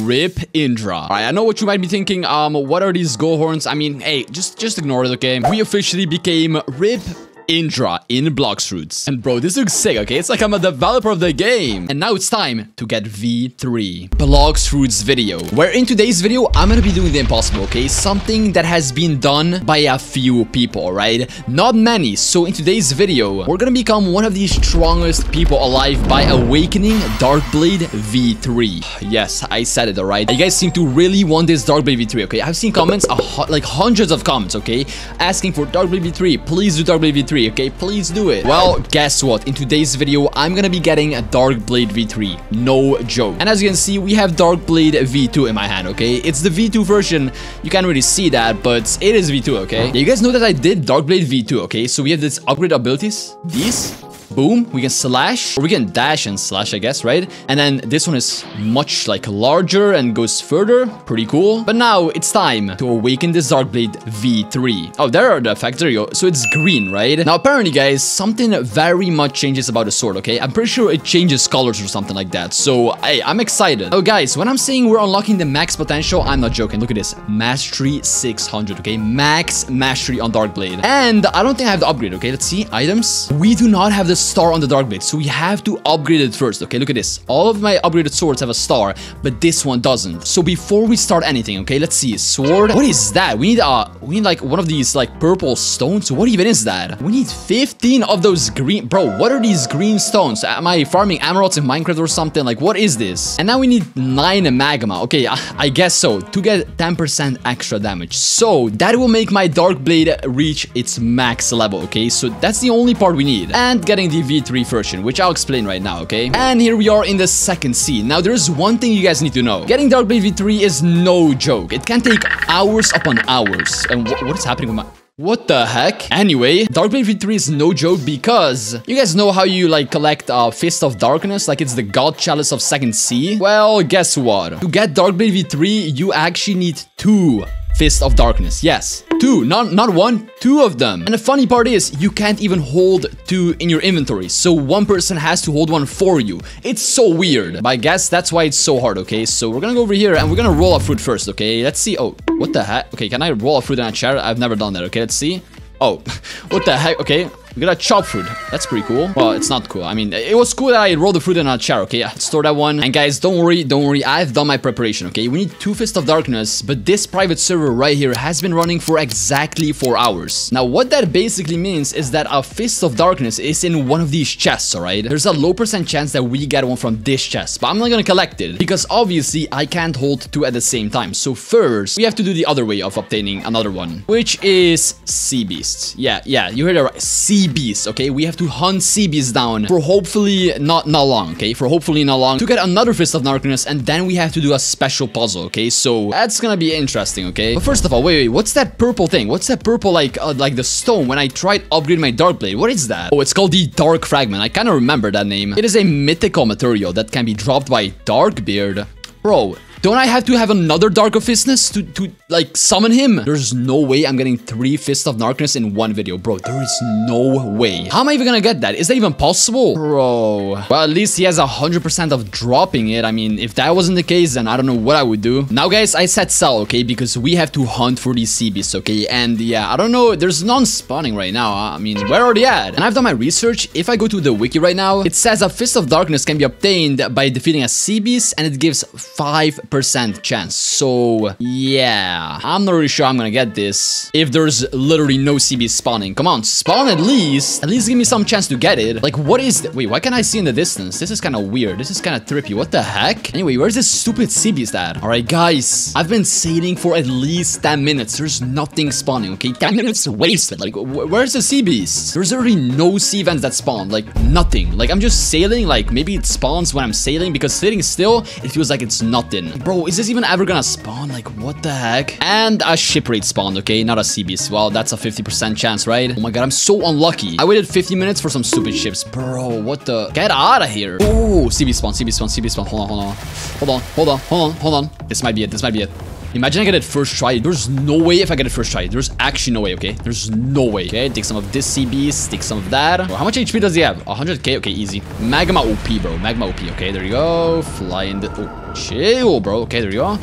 Rip Indra. All right, I know what you might be thinking. What are these go horns? I mean, hey, just ignore it, okay? We officially became Rip Indra in Blox Fruits. And bro, this looks sick, okay? It's like I'm a developer of the game. And now it's time to get V3. Blox Fruits video. Where in today's video, I'm gonna be doing the impossible, okay? Something that has been done by a few people, right? Not many. So in today's video, we're gonna become one of the strongest people alive by awakening Dark Blade V3. Yes, I said it, alright? You guys seem to really want this Dark Blade V3, okay? I've seen comments, like hundreds of comments, okay? Asking for Dark Blade V3. Please do Dark Blade V3. Okay, please do it. Well, guess what? In today's video, I'm gonna be getting a Dark Blade V3. No joke. And as you can see, we have Dark Blade V2 in my hand, okay? It's the V2 version. You can't really see that, but it is V2, okay? Yeah, you guys know that I did Dark Blade V2, okay? So we have this upgrade abilities. These... boom, we can slash, or we can dash and slash, I guess, right? And then this one is much, like, larger and goes further. Pretty cool. But now it's time to awaken this Dark Blade V3. Oh, there are the effects. There you go. So it's green, right? Now, apparently, guys, something very much changes about the sword, okay? I'm pretty sure it changes colors or something like that. So, hey, I'm excited. Oh, guys, when I'm saying we're unlocking the max potential, I'm not joking. Look at this. Mastery 600, okay? Max mastery on Dark Blade. And I don't think I have the upgrade, okay? Let's see. Items. We do not have the star on the Dark Blade, so we have to upgrade it first. Okay, look at this. All of my upgraded swords have a star, but this one doesn't. So before we start anything, okay, let's see. Sword. What is that? We need like one of these like purple stones. What even is that? We need 15 of those green. Bro, what are these green stones? Am I farming emeralds in Minecraft or something? Like, what is this? And now we need 9 magma. Okay, I guess so, to get 10% extra damage. So that will make my Dark Blade reach its max level. Okay, so that's the only part we need. And getting the V3 version, which I'll explain right now, okay? And here we are in the second scene. Now, there's one thing you guys need to know. Getting Dark Blade V3 is no joke. It can take hours upon hours. And what is happening with my... what the heck? Anyway, Dark Blade V3 is no joke because you guys know how you like collect Fist of Darkness, like it's the God Chalice of 2nd C. Well, guess what? To get Dark Blade V3, you actually need 2 Fist of Darkness. Yes, 2, not 1, 2 of them. And the funny part is you can't even hold 2 in your inventory, so one person has to hold one for you. It's so weird, but I guess that's why it's so hard, okay? So we're gonna go over here and we're gonna roll a fruit first, okay? Let's see. Oh, what the heck? Okay, can I roll a fruit in a chair? I've never done that, okay? Let's see. Oh, what the heck? Okay, we got a chop fruit. That's pretty cool. Well, it's not cool. I mean, it was cool that I rolled the fruit in a chair, okay? Store that one. And guys, don't worry. I've done my preparation, okay? We need 2 Fist of Darkness, but this private server right here has been running for exactly 4 hours. Now, what that basically means is that a Fist of Darkness is in one of these chests, all right? There's a low % chance that we get one from this chest, but I'm not gonna collect it because obviously I can't hold 2 at the same time. So first, we have to do the other way of obtaining another one, which is sea beasts. Yeah, you heard it right. Sea beasts, okay? We have to hunt sea beasts down for hopefully not long, okay? For hopefully not long to get another Fist of Darkness, and then we have to do a special puzzle, okay? So that's gonna be interesting, okay? But first of all, wait, what's that purple thing? What's that purple like the stone when I tried upgrade my Dark Blade? What is that? Oh, it's called the Dark Fragment. I kind of remember that name. It is a mythical material that can be dropped by Darkbeard. Bro, don't I have to have another Dark of Fistness to like summon him? There's no way I'm getting 3 Fists of Darkness in one video, bro. There is no way. How am I even gonna get that? Is that even possible? Bro. Well, at least he has 100% of dropping it. I mean, if that wasn't the case, then I don't know what I would do. Now, guys, I said sell, okay? Because we have to hunt for these sea beasts, okay? And yeah, I don't know. There's none spawning right now. I mean, where are they at? And I've done my research. If I go to the wiki right now, it says a Fist of Darkness can be obtained by defeating a sea beast, and it gives 5 1% chance. So yeah, I'm not really sure I'm gonna get this if there's literally no CB spawning. Come on, spawn at least. At least give me some chance to get it. Like, what is that? Wait, why can't I see in the distance? This is kind of weird. This is kind of trippy. What the heck? Anyway, where's this stupid CB stat? All right, guys, I've been sailing for at least 10 minutes. There's nothing spawning, okay? 10 minutes wasted. Like, where's the CBs? There's already no sea events that spawn. Like, nothing. Like, I'm just sailing. Like, maybe it spawns when I'm sailing, because sitting still, it feels like it's nothing. Like, bro, is this even ever gonna spawn? Like, what the heck? And a ship rate spawned, okay? Not a CBs. Well, that's a 50% chance, right? Oh my god, I'm so unlucky. I waited 50 minutes for some stupid ships. Bro, what the? Get out of here. Oh, CB spawn, CB spawn, CB spawn. Hold on, hold on. Hold on, hold on, hold on, hold on. This might be it, this might be it. Imagine I get it first try. There's no way if I get it first try. There's actually no way, okay? There's no way, okay? Take some of this CBs, take some of that. Oh, how much HP does he have? 100k? Okay, easy. Magma OP, bro. Magma OP. Okay, there you go. Fly in the... Oh, chill, bro. Okay, there you go.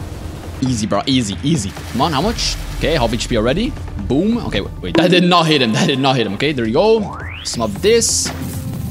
Easy, bro. Easy, easy. Come on, how much? Okay, half HP already. Boom. Okay, wait. That did not hit him. That did not hit him. Okay, there you go. Some of this.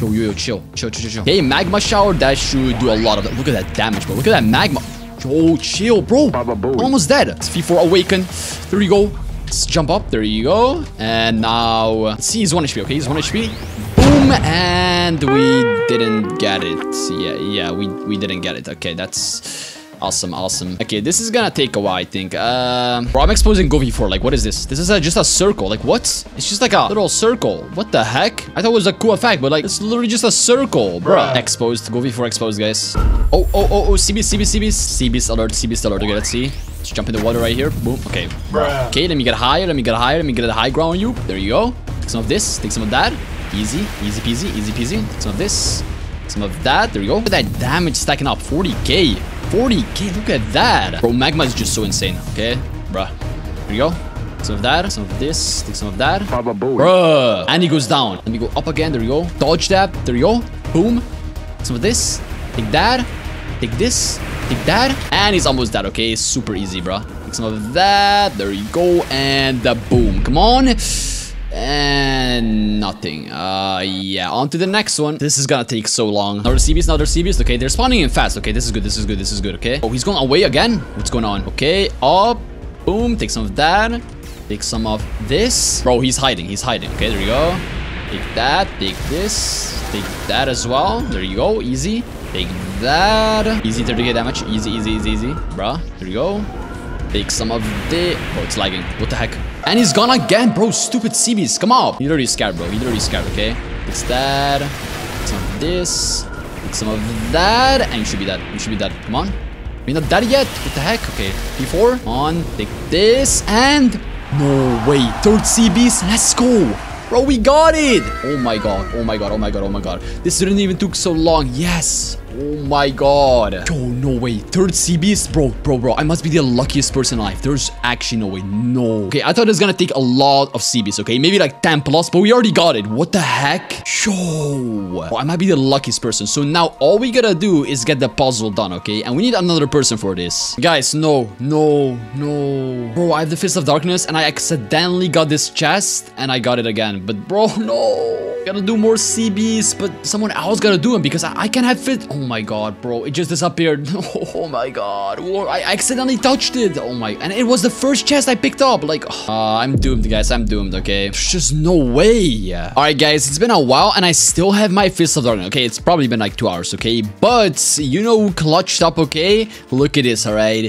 Yo, yo, yo, chill. Chill, chill, chill, chill. Okay, Magma Shower. That should do a lot of... that. Look at that damage, bro. Look at that Magma... Oh, chill, bro. Almost dead. It's V4 Awaken. There you go. Let's jump up. There you go. And now... let's see, he's 1 HP, okay? He's 1 HP. Boom. And we didn't get it. Yeah, yeah, we didn't get it. Okay, that's... awesome, awesome. Okay, this is gonna take a while, I think. Bro, I'm exposing Go V4. Like, what is this? This is just a circle. Like, what? It's just like a little circle. What the heck? I thought it was a cool effect, but like, it's literally just a circle, bro. Exposed. Go V4 exposed, guys. Oh, oh, oh, oh. CBs, CBs, CBs. CBs alert, CBs alert. Okay, let's see. Let's jump in the water right here. Boom. Okay. Bruh. Okay, let me get higher. Let me get higher. Let me get the high ground on you. There you go. Take some of this. Take some of that. Easy. Easy peasy. Easy peasy. Take some of this. Some of that. There you go. Look at that damage stacking up. 40k. 40k, look at that. Bro, Magma is just so insane, okay? Bruh. Here we go. Some of that, some of this, take some of that. Bruh. And he goes down. Let me go up again, there we go. Dodge that, there we go. Boom. Some of this, take that, take this, take that. And he's almost dead, okay? Super easy, bruh. Take some of that, there you go. And boom, come on. And nothing. Yeah, on to the next one. This is gonna take so long. Another CBs, another CBs. Okay, they're spawning in fast. Okay, this is good, this is good, this is good, okay? Oh, he's going away again? What's going on? Okay, up. Boom, take some of that. Take some of this. Bro, he's hiding, he's hiding. Okay, there you go. Take that, take this. Take that as well. There you go, easy. Take that. Easy, 30k damage. Easy, easy, easy, easy. Bruh, there you go. Take some of the... oh, it's lagging. What the heck? And he's gone again, bro. Stupid CBs. Come on. He's already scared, bro. He's already scared, okay? It's that. Take some of this. Take some of that. And you should be dead. You should be dead. Come on. We're not dead yet. What the heck? Okay. P4. On. Take this. And... no way. Third CBs. Let's go. Bro, we got it. Oh, my God. Oh, my God. Oh, my God. Oh, my God. This didn't even took so long. Yes. Oh my god. Yo, no way. Third CBs? Bro, bro, bro. I must be the luckiest person alive. There's actually no way. No. Okay, I thought it was gonna take a lot of CBs, okay? Maybe like 10 plus, but we already got it. What the heck? Yo. Oh, I might be the luckiest person. So now all we gotta do is get the puzzle done, okay? And we need another person for this. Guys, no. No. No. Bro, I have the Fist of Darkness, and I accidentally got this chest, and I got it again. But bro, no. Gotta do more CBs, but someone else gotta do them, because I can't have fit... oh my god, bro, it just disappeared. Oh my god, I accidentally touched it. Oh my, and it was the first chest I picked up. Like, I'm doomed, guys. I'm doomed, okay? There's just no way. All right, guys, it's been a while, and I still have my Fist of Darkness, okay? It's probably been like 2 hours, okay? But you know who clutched up, okay? Look at this, all right?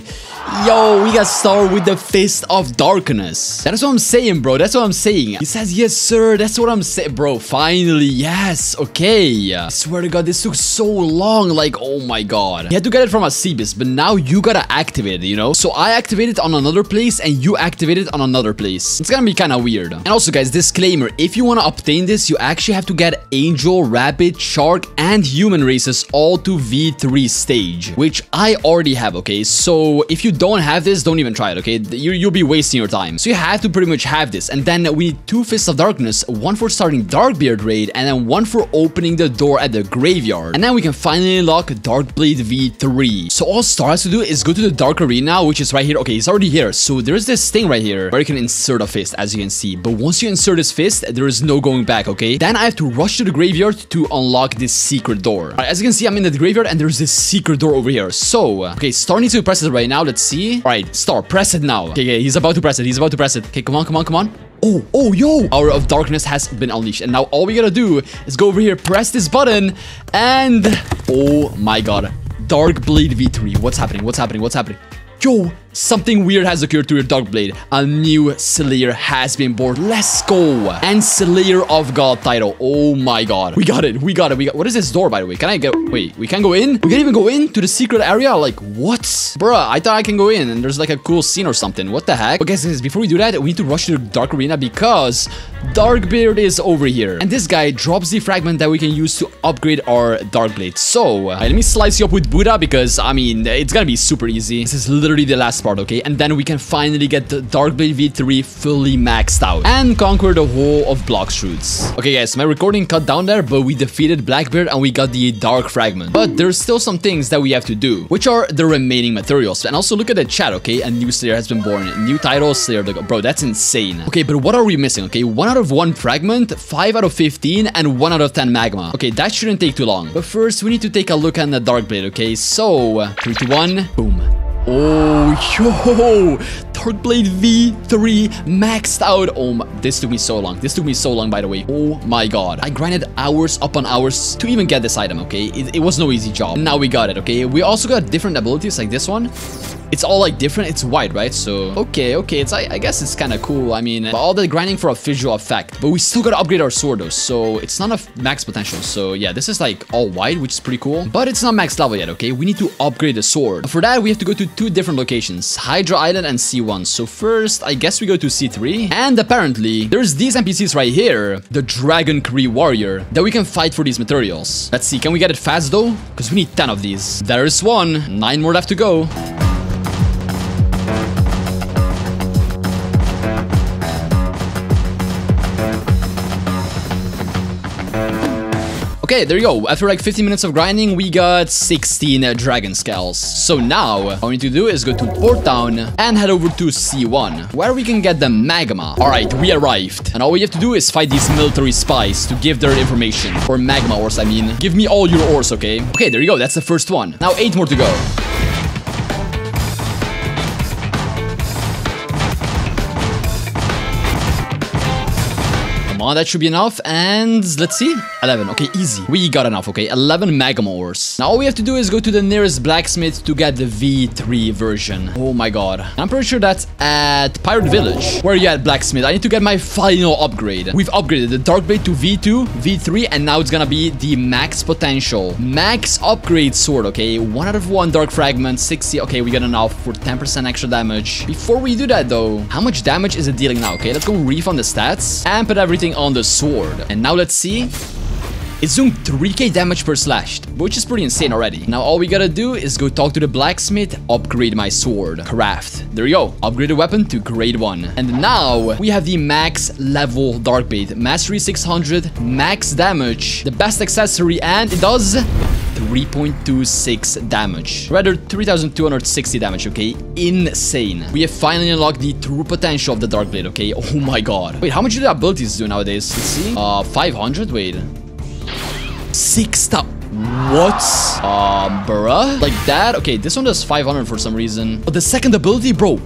Yo, we got started with the Fist of Darkness. That's what I'm saying, bro. That's what I'm saying. He says, yes, sir. That's what I'm saying, bro. Finally, yes, okay. I swear to god, this took so long. Like, oh my god, you had to get it from a CBs, but now you gotta activate it, you know? So I activated it on another place, and you activate it on another place. It's gonna be kind of weird. And also, guys, disclaimer, if you want to obtain this, you actually have to get Angel, Rabbit, Shark, and Human races all to V3 stage, which I already have, okay? So if you don't have this, don't even try it, okay? You'll be wasting your time. So you have to pretty much have this, and then we need 2 Fists of Darkness, one for starting Darkbeard, Darkbeard raid, and then one for opening the door at the graveyard. And then we can finally unlock Dark Blade V3. So all Star has to do is go to the Dark Arena, which is right here. Okay, it's already here. So there's this thing right here where you can insert a fist, as you can see. But once you insert this fist, there is no going back, okay? Then I have to rush to the graveyard to unlock this secret door. All right, as you can see, I'm in the graveyard, and there's this secret door over here. So, okay, Star needs to press it right now. Let's see. All right, Star, press it now. Okay, he's about to press it. He's about to press it. Okay, come on, come on, come on. Oh, yo! Hour of Darkness has been unleashed. And now all we gotta do is go over here, press this button, and... oh my god. Dark Blade V3. What's happening? What's happening? What's happening? Yo! Something weird has occurred to your Dark Blade. A new Slayer has been born. Let's go. And Slayer of God title. Oh my god. We got it. We got it. We got... what is this door, by the way? Can I get... wait, we can't go in? We can't even go in to the secret area? Like, what? Bruh, I thought I can go in and there's like a cool scene or something. What the heck? Okay, guys, before we do that, we need to rush to the Dark Arena because Darkbeard is over here. And this guy drops the fragment that we can use to upgrade our Dark Blade. So, let me slice you up with Buddha because, I mean, it's gonna be super easy. This is literally the last part, okay? And then we can finally get the Dark Blade V3 fully maxed out and conquer the whole of Blox Fruits. Okay, guys, my recording cut down there, but we defeated Blackbeard and we got the Dark Fragment. But there's still some things that we have to do, which are the remaining materials. And also look at the chat, okay? A new Slayer has been born. New title, Slayer. Bro, that's insane. Okay, but what are we missing, okay? 1 out of 1 fragment, 5 out of 15, and 1 out of 10 magma. Okay, that shouldn't take too long. But first, we need to take a look at the Dark Blade, okay? So, 3, 2, 1, boom. Oh, yo, Dark Blade V3 maxed out. Oh, this took me so long. This took me so long, by the way. Oh my god. I grinded hours upon hours to even get this item, okay? It was no easy job. Now we got it, okay? We also got different abilities like this one. It's all like different. It's white, right? So, okay. It's I guess it's kind of cool. I mean, all the grinding for a visual effect. But we still got to upgrade our sword, though. So, it's not a max potential. So, yeah, this is like all white, which is pretty cool. But it's not max level yet, okay? We need to upgrade the sword. For that, we have to go to 2 different locations. Hydra Island and C1. So, first, I guess we go to C3. And apparently, there's these NPCs right here. The Dragon Kree Warrior. That we can fight for these materials. Let's see. Can we get it fast, though? Because we need 10 of these. There's one. 9 more left to go. Okay, there you go. After like 15 minutes of grinding, we got 16 dragon skulls. So now, all we need to do is go to Port Town and head over to C1, where we can get the magma. All right, we arrived. And all we have to do is fight these military spies to give their information. Or magma ores, I mean. Give me all your ores, okay? Okay, there you go. That's the first one. Now 8 more to go. That should be enough. And let's see. 11. Okay, easy. We got enough. Okay, 11 magma ores. Now all we have to do is go to the nearest blacksmith to get the V3 version. Oh my god. I'm pretty sure that's at Pirate Village. Where are you at, blacksmith? I need to get my final upgrade. We've upgraded the Dark Blade to V2, V3, and now it's gonna be the max potential. Max upgrade sword, okay? 1 out of 1 Dark Fragment, 60. Okay, we got enough for 10% extra damage. Before we do that, though, how much damage is it dealing now? Okay, let's go refund the stats and put everything on the sword. And now let's see. It's doing 3k damage per slash, which is pretty insane already. Now all we gotta do is go talk to the blacksmith, upgrade my sword. Craft. There you go. Upgrade the weapon to grade 1. And now we have the max level Dark Blade. Mastery 600, max damage, the best accessory, and it does 3.26 damage. Rather, 3,260 damage, okay? Insane. We have finally unlocked the true potential of the Dark Blade, okay? Oh my god. Wait, how much do the abilities do nowadays? Let's see. 500? Wait. 6,000. What? Bruh? Like that? Okay, this one does 500 for some reason. But the second ability, bro.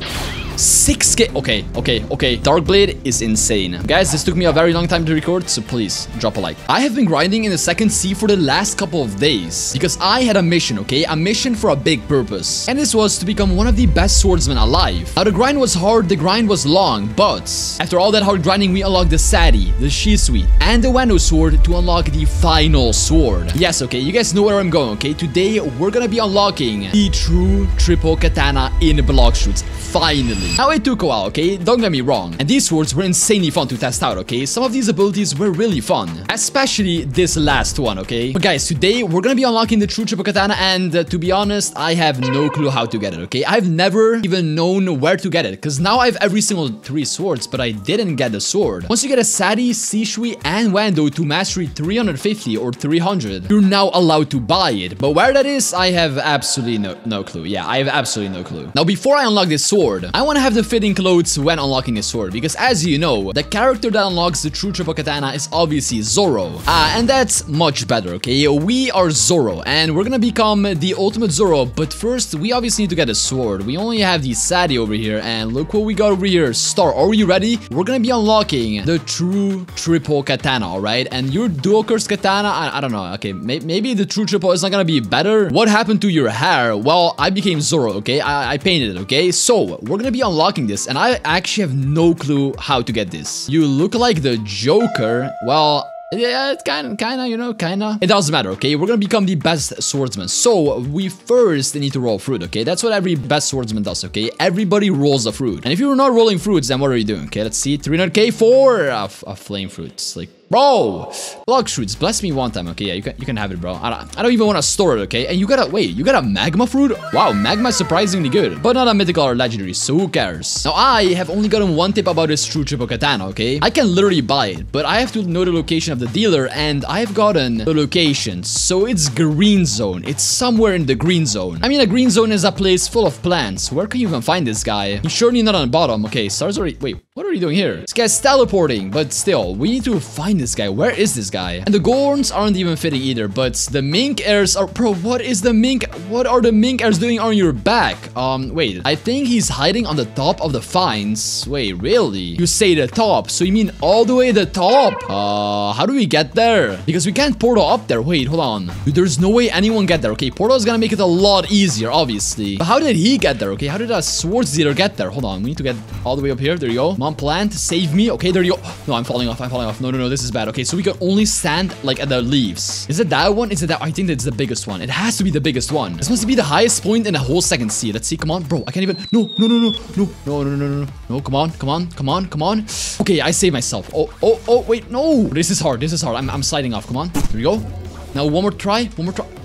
6k. Okay. Dark Blade is insane. Guys, this took me a very long time to record, so please drop a like. I have been grinding in the second C for the last couple of days because I had a mission, okay? A mission for a big purpose. And this was to become one of the best swordsmen alive. Now, the grind was hard, the grind was long, but after all that hard grinding, we unlocked the Sadi, the Shisui, and the Wando sword to unlock the final sword. Yes, okay, you guys know where I'm going, okay? Today, we're gonna be unlocking the True Triple Katana in Blox Fruits. Finally. randomly. Now it took a while, okay? Don't get me wrong. And these swords were insanely fun to test out, okay? Some of these abilities were really fun. Especially this last one, okay? But guys, today we're gonna be unlocking the True Triple Katana, and to be honest, I have no clue how to get it, okay? I've never even known where to get it, because now I have every single 3 swords, but I didn't get the sword. Once you get a Sari, Shisui, and Wando to mastery 350 or 300, you're now allowed to buy it. But where that is, I have absolutely no clue. Yeah, I have absolutely no clue. Now, before I unlock this sword, I want to have the fitting clothes when unlocking a sword, because as you know, the character that unlocks the True Triple Katana is obviously Zoro. And that's much better, okay? We are Zoro, and we're gonna become the ultimate Zoro, but first, we obviously need to get a sword. We only have the Sari over here, and look what we got over here. Star, are you ready? We're gonna be unlocking the True Triple Katana, alright? And your dual Cursed Katana, I don't know, okay, maybe the True Triple is not gonna be better. What happened to your hair? Well, I became Zoro, okay? I painted it, okay? So, we're gonna be unlocking this, and I actually have no clue how to get this. You look like the Joker. Well, yeah, it's kinda, you know, kinda. It doesn't matter, okay? We're gonna become the best swordsman. So, we first need to roll fruit, okay? That's what every best swordsman does, okay? Everybody rolls a fruit. And if you're not rolling fruits, then what are you doing? Okay, let's see. 300k for a flame fruits. Like, bro! Blox Fruits, bless me one time. Okay, yeah, you can have it, bro. I don't even want to store it, okay? And you gotta, wait, you got a magma fruit? Wow, magma is surprisingly good. But not a mythical or legendary, so who cares? Now, I have only gotten one tip about this True Triple Katana, okay? I can literally buy it, but I have to know the location of the dealer, and I have gotten the location. So it's green zone. It's somewhere in the green zone. I mean, a green zone is a place full of plants. Where can you even find this guy? He's surely not on the bottom. Okay, stars already, wait, what are you doing here? This guy's teleporting, but still, we need to find this guy. Where is this guy? And the Gorns aren't even fitting either, but the mink airs are, bro, what is the mink? What are the mink airs doing on your back? Wait, I think he's hiding on the top of the vines. Wait, really? You say the top, so you mean all the way the top? How do we get there? Because we can't portal up there. Wait, hold on. Dude, there's no way anyone get there, okay? Portal is gonna make it a lot easier, obviously. But how did he get there, okay? How did a swords dealer get there? Hold on, we need to get all the way up here. There you go. Mom plant, save me. Okay, there you go. No, I'm falling off. No, this is bad. Okay, so we can only stand like at the leaves. Is it that one? Is it that? I think that's the biggest one. It has to be the biggest one. This must be the highest point in the whole second sea. Let's see. Come on, bro. I can't even. No. Come on. Okay, I saved myself. Oh, wait, no. This is hard. I'm sliding off. Come on. Here we go. Now one more try.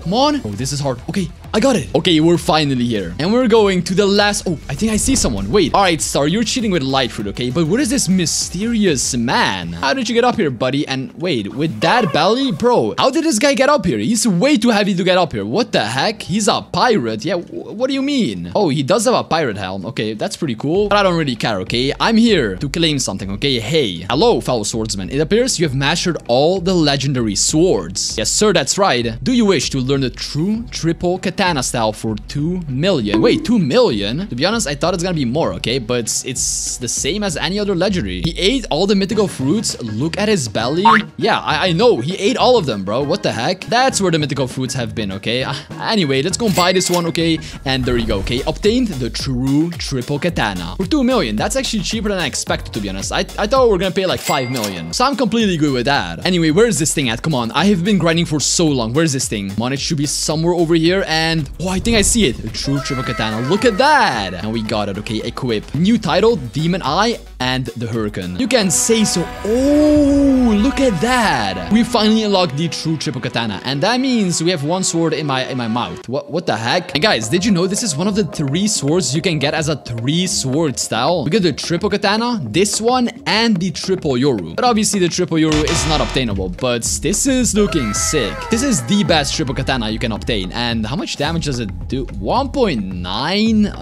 Come on. Oh, this is hard. Okay. I got it. Okay, we're finally here. And we're going to the last... Oh, I think I see someone. Wait. All right, Star, you're cheating with light fruit, okay? But what is this mysterious man? How did you get up here, buddy? And wait, with that belly? Bro, how did this guy get up here? He's way too heavy to get up here. What the heck? He's a pirate. Yeah, what do you mean? Oh, he does have a pirate helm. Okay, that's pretty cool. But I don't really care, okay? I'm here to claim something, okay? Hey. Hello, fellow swordsman. It appears you have mastered all the legendary swords. Yes, sir, that's right. Do you wish to learn the True Triple Katana? Style for 2 million. Wait, 2 million? To be honest, I thought it's gonna be more, okay? But it's the same as any other legendary. He ate all the mythical fruits. Look at his belly. Yeah, I know. He ate all of them, bro. What the heck? That's where the mythical fruits have been, okay? Anyway, let's go buy this one, okay? And there you go, okay? Obtained the True Triple Katana for 2 million. That's actually cheaper than I expected, to be honest. I thought we were gonna pay like 5 million. So I'm completely good with that. Anyway, where is this thing at? Come on. I have been grinding for so long. Where is this thing? Come on, it should be somewhere over here. And, oh, I think I see it. The True Triple Katana. Look at that. And we got it, okay? Equip. New title, Demon Eye and the Hurricane. You can say so. Oh, look at that. We finally unlocked the True Triple Katana. And that means we have one sword in my mouth. What the heck? And guys, did you know this is one of the 3 swords you can get as a 3-sword style? We got the Triple Katana, this one, and the Triple Yoru. But obviously, the Triple Yoru is not obtainable. But this is looking sick. This is the best Triple Katana you can obtain. And how much damage does it do? 1.9.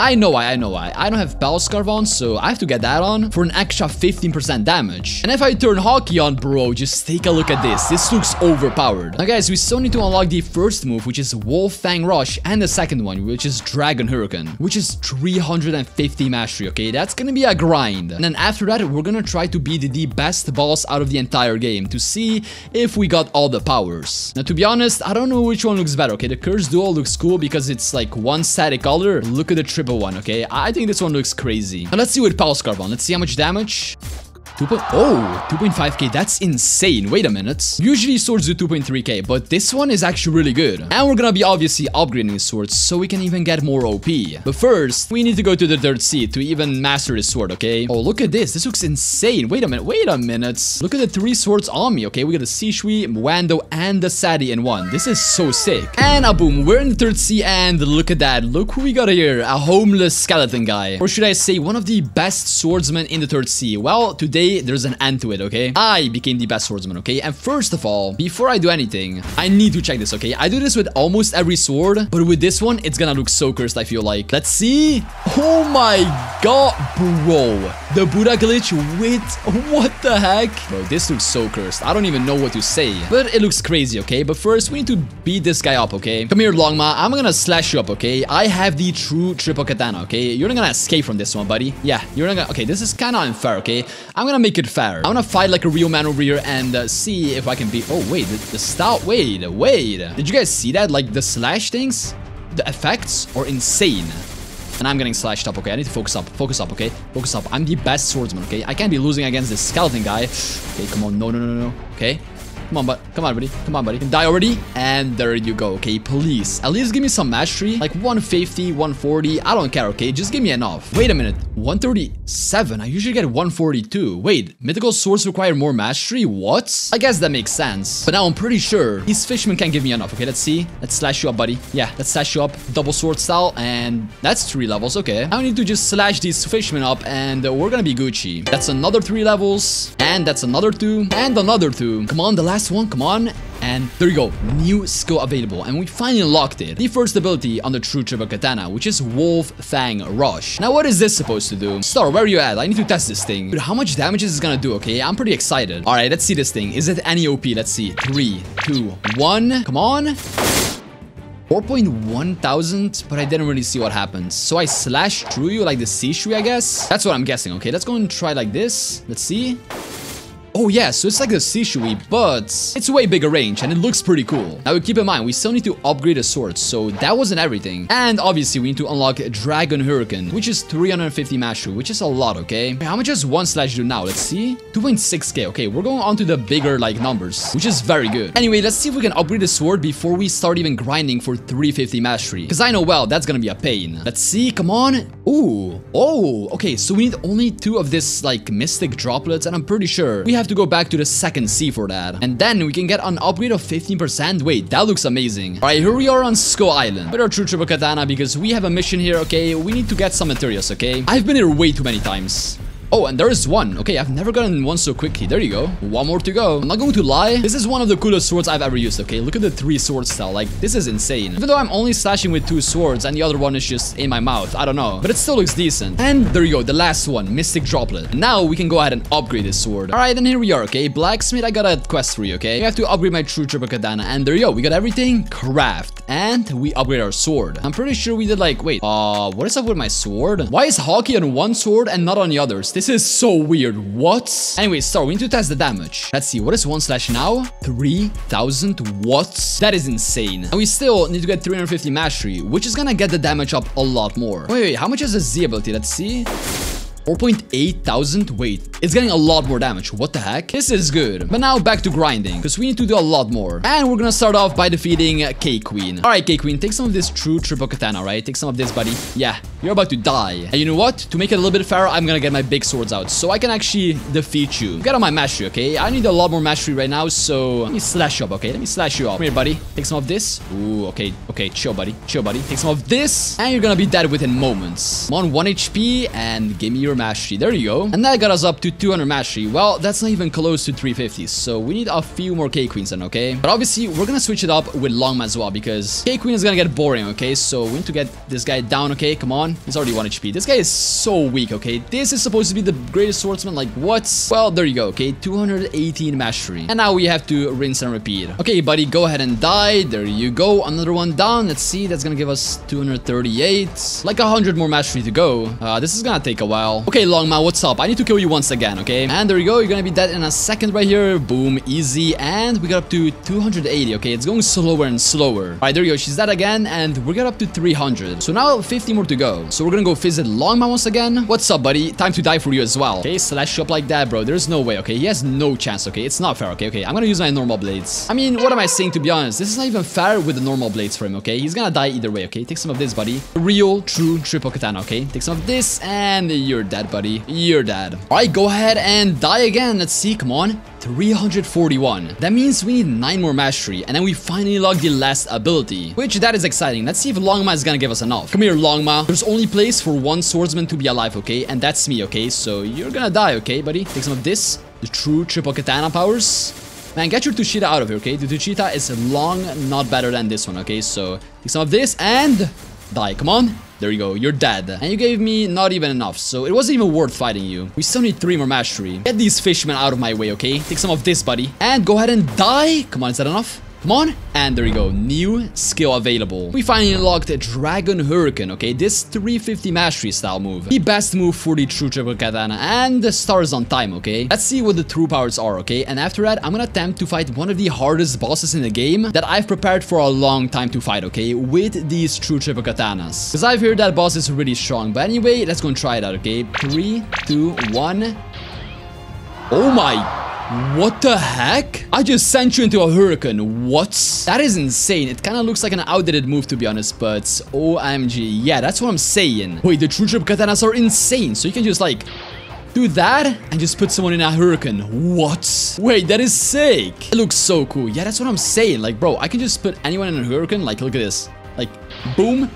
I know why. I don't have Bell Scarf on, so I have to get that on for an extra 15% damage. And if I turn Hockey on, bro, just take a look at this. This looks overpowered. Now, guys, we still need to unlock the first move, which is Wolf Fang Rush, and the second one, which is Dragon Hurricane, which is 350 mastery, okay? That's gonna be a grind. And then after that, we're gonna try to beat the best boss out of the entire game to see if we got all the powers. Now, to be honest, I don't know which one looks better, okay? The Cursed Duo looks cool because it's like one static color. Look at the triple one, okay? I think this one looks crazy. Now let's see with Pulse Carbon. Let's see how much damage. 2.5k, that's insane. Wait a minute. Usually swords do 2.3k, but this one is actually really good. And we're gonna be obviously upgrading his swords so we can even get more OP. But first, we need to go to the third sea to even master his sword, okay? Oh, look at this. This looks insane. Wait a minute. Look at the three swords on me, okay? We got a Shisui, Wando, and the Sadi in one. This is so sick. And boom, we're in the third sea, and look at that. Look who we got here. A homeless skeleton guy. Or should I say, one of the best swordsmen in the third sea. Well, today, there's an end to it, okay? I became the best swordsman, okay? And first of all, before I do anything, I need to check this, okay? I do this with almost every sword, but with this one, it's gonna look so cursed, I feel like. Let's see. Oh my god, bro. The Buddha glitch with... What the heck? Bro, this looks so cursed. I don't even know what to say. But it looks crazy, okay? But first, we need to beat this guy up, okay? Come here, Longma. I'm gonna slash you up, okay? I have the true triple katana, okay? You're not gonna escape from this one, buddy. Yeah, you're not gonna... Okay, this is kind of unfair, okay? I'm gonna make it fair. I'm gonna fight like a real man over here and see if I can be... Oh, wait. The stout... Wait. Did you guys see that? Like, the slash things? The effects are insane. And I'm getting slashed up, okay? I need to focus up, okay? Focus up. I'm the best swordsman, okay? I can't be losing against this skeleton guy. Okay, come on. No. Okay? Come on, buddy. Die already. And there you go, okay? Please. At least give me some mastery. Like 150, 140. I don't care, okay? Just give me enough. Wait a minute. 137? I usually get 142. Wait, mythical swords require more mastery? What? I guess that makes sense. But now I'm pretty sure these fishmen can't give me enough, okay? Let's see. Let's slash you up, buddy. Yeah, let's slash you up. Double sword style. And that's 3 levels, okay? I need to just slash these fishmen up and we're gonna be Gucci. That's another 3 levels. And that's another 2. And another 2. Come on, the last one. Come on. And there you go, new skill available, and we finally unlocked it. The first ability on the true triple katana, which is Wolf Fang Rush. Now, what is this supposed to do? Star, where are you at? I need to test this thing. Dude, how much damage is this gonna do, okay? I'm pretty excited. All right, let's see this thing. Is it any OP? Let's see. 3, 2, 1. Come on. 4,100, but I didn't really see what happens. So I slash through you like the Shisui, I guess. That's what I'm guessing, okay? Let's go and try like this. Let's see. Oh yeah, so it's like the Shisui, but it's way bigger range and it looks pretty cool. Now keep in mind, we still need to upgrade the sword, so that wasn't everything. And obviously we need to unlock Dragon Hurricane, which is 350 mastery, which is a lot, okay? How much does one slash do now? Let's see. 2.6k, okay, we're going on to the bigger like numbers, which is very good. Anyway, let's see if we can upgrade the sword before we start even grinding for 350 mastery. Because I know, well, that's gonna be a pain. Let's see, come on. Ooh, oh, okay, so we need only 2 of this like mystic droplets, and I'm pretty sure we have to go back to the second sea for that. And then we can get an upgrade of 15%. Wait, that looks amazing. All right, here we are on Skull Island with our true triple katana because we have a mission here, okay? We need to get some materials, okay? I've been here way too many times. Oh, and there is one. Okay, I've never gotten one so quickly. There you go. 1 more to go. I'm not going to lie. This is one of the coolest swords I've ever used, okay? Look at the 3-sword style. Like, this is insane. Even though I'm only slashing with 2 swords and the other one is just in my mouth. I don't know. But it still looks decent. And there you go. The last one. Mystic Droplet. Now we can go ahead and upgrade this sword. All right, and here we are, okay? Blacksmith, I got a quest for you, okay? We have to upgrade my true triple katana. And there you go. We got everything. Craft. And we upgrade our sword. I'm pretty sure we did like... Wait. What is up with my sword? Why is hockey on one sword and not on the others? This is so weird. What? Anyway, so we need to test the damage. Let's see. What is 1 slash now? 3,000 watts? That is insane. And we still need to get 350 mastery, which is gonna get the damage up a lot more. Wait, how much is the Z ability? Let's see. 4,800. Wait, it's getting a lot more damage. What the heck? This is good. But now back to grinding, because we need to do a lot more. And we're gonna start off by defeating K-Queen. All right, K-Queen, take some of this true triple katana, right? Take some of this, buddy. Yeah, you're about to die. And you know what? To make it a little bit fairer, I'm gonna get my big swords out, so I can actually defeat you. Get on my mastery, okay? I need a lot more mastery right now, so let me slash you up, okay? Let me slash you up. Come here, buddy. Take some of this. Ooh, okay. Okay, chill, buddy. Chill, buddy. Take some of this, and you're gonna be dead within moments. I'm on 1 HP, and give me your mastery. There you go. And that got us up to 200 mastery. Well, that's not even close to 350, so we need a few more K-Queens then, okay? But obviously, we're gonna switch it up with Longma as well, because K-Queen is gonna get boring, okay? So we need to get this guy down, okay? Come on. He's already 1 HP. This guy is so weak, okay? This is supposed to be the greatest swordsman, like what? Well, there you go, okay? 218 mastery. And now we have to rinse and repeat. Okay, buddy, go ahead and die. There you go. Another one down. Let's see. That's gonna give us 238. Like 100 more mastery to go. This is gonna take a while. now. Okay, Longmouth, what's up? I need to kill you once again, okay? And there you go. You're gonna be dead in a second right here. Boom, easy. And we got up to 280, okay? It's going slower and slower. All right, there you go. She's dead again, and we got up to 300. So now 50 more to go. So we're gonna go visit Longmouth once again. What's up, buddy? Time to die for you as well. Okay, slash you up like that, bro. There's no way, okay? He has no chance, okay? It's not fair, okay? Okay, I'm gonna use my normal blades. I mean, what am I saying, to be honest? This is not even fair with the normal blades for him, okay? He's gonna die either way, okay? Take some of this, buddy. Real, true triple katana, okay? Take some of this, and you're dead, buddy. You're dead. All right, go ahead and die again. Let's see. Come on. 341. That means we need 9 more mastery, and then we finally log the last ability, which that is exciting. Let's see if Longma is gonna give us enough. Come here, Longma. There's only place for one swordsman to be alive, okay? And that's me, okay? So you're gonna die, okay, buddy? Take some of this. The true triple katana powers. Man, get your Tushita out of here, okay? The Tushita is long, not better than this one, okay? So take some of this and die. Come on. There you go. You're dead. And you gave me not even enough, so it wasn't even worth fighting you. We still need 3 more mastery. Get these fishmen out of my way, okay? Take some of this, buddy. And go ahead and die. Come on, is that enough? Come on. And there you go. New skill available. We finally unlocked a Dragon Hurricane, okay? This 350 mastery style move. The best move for the true triple katana. And the stars on time, okay? Let's see what the true powers are, okay? And after that, I'm gonna attempt to fight one of the hardest bosses in the game that I've prepared for a long time to fight, okay? With these true triple katanas. Because I've heard that boss is really strong. But anyway, let's go and try it out, okay? 3, 2, 1. Oh my... What the heck? I just sent you into a hurricane. What? That is insane. It kind of looks like an outdated move, to be honest, but OMG. Yeah, that's what I'm saying. Wait, the true triple katanas are insane. So you can just like do that and just put someone in a hurricane. What? Wait, that is sick. It looks so cool. Yeah, that's what I'm saying. Like, bro, I can just put anyone in a hurricane. Like, look at this. Like, boom.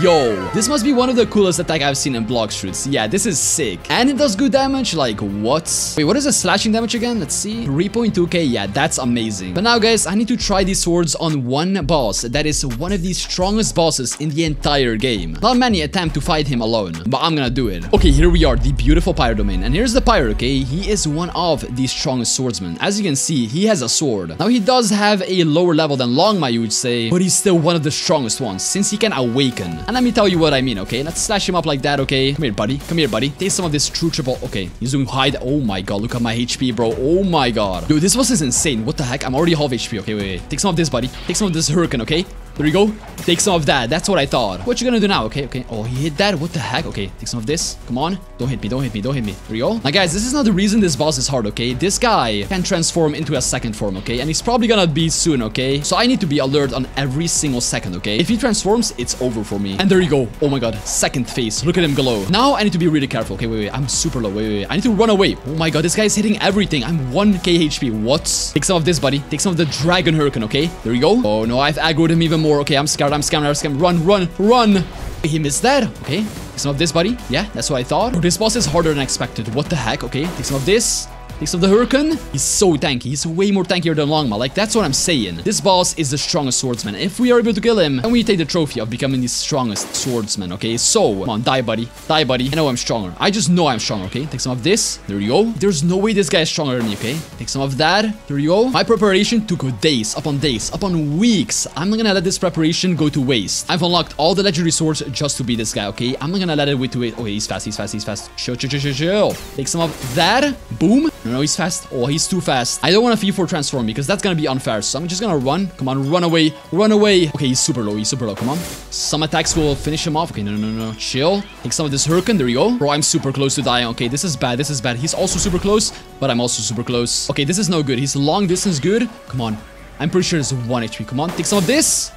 Yo, this must be one of the coolest attacks I've seen in Blox Fruits. Yeah, this is sick. And it does good damage. Like, what? Wait, what is the slashing damage again? Let's see. 3.2k. Yeah, that's amazing. But now, guys, I need to try these swords on one boss. That is one of the strongest bosses in the entire game. Not many attempt to fight him alone, but I'm gonna do it. Okay, here we are, the beautiful Pyro domain. And here's the Pyro, okay? He is one of the strongest swordsmen. As you can see, he has a sword. Now, he does have a lower level than Longma, you would say, but he's still one of the strongest ones since he can awaken. And let me tell you what I mean, okay? Let's slash him up like that, okay? Come here, buddy. Come here, buddy. Take some of this true triple. Okay, he's doing hide. Oh my god, look at my HP, bro. Oh my god. Dude, this boss is insane. What the heck? I'm already half HP. Okay, wait, wait. Take some of this, buddy. Take some of this hurricane, okay? There you go. Take some of that. That's what I thought. What you gonna do now? Okay, okay. Oh, he hit that. What the heck? Okay, take some of this. Come on. Don't hit me. Don't hit me. Don't hit me. There you go. Now, guys, this is not the reason this boss is hard, okay? This guy can transform into a second form, okay? And he's probably gonna be soon, okay? So I need to be alert on every single second, okay? If he transforms, it's over for me. And there you go. Oh my god. Second phase. Look at him glow. Now I need to be really careful. Okay, wait, wait. I'm super low. Wait, wait, wait. I need to run away. Oh my god. This guy is hitting everything. I'm 1k HP. What? Take some of this, buddy. Take some of the Dragon Hurricane, okay? There you go. Oh no, I've aggroed him even more. Okay, I'm scared. I'm scared. I'm scared. Run, run, run. He missed that. Okay. Take some of this, buddy. Yeah, that's what I thought. Oh, this boss is harder than expected. What the heck? Okay. Take some of this. Take some of the hurricane. He's so tanky. He's way more tankier than Longma. Like, that's what I'm saying. This boss is the strongest swordsman. If we are able to kill him, then we take the trophy of becoming the strongest swordsman, okay? So, come on, die, buddy. Die, buddy. I know I'm stronger. I just know I'm stronger, okay? Take some of this. There you go. There's no way this guy is stronger than me, okay? Take some of that. There you go. My preparation took days upon days upon weeks. I'm not gonna let this preparation go to waste. I've unlocked all the legendary swords just to beat this guy, okay? I'm not gonna let it wait to wait. Oh, he's fast. He's fast. He's fast. Chill, chill, chill, chill, chill. Take some of that. Boom. No, he's fast. Oh, he's too fast. I don't want to V4 transform because that's going to be unfair. So I'm just going to run. Come on, run away. Run away. Okay, he's super low. He's super low. Come on. Some attacks will finish him off. Okay, no, no, no, no. Chill. Take some of this hurricane. There you go. Bro, I'm super close to dying. Okay, this is bad. This is bad. He's also super close, but I'm also super close. Okay, this is no good. He's long distance good. Come on. I'm pretty sure it's 1 HP. Come on. Take some of this.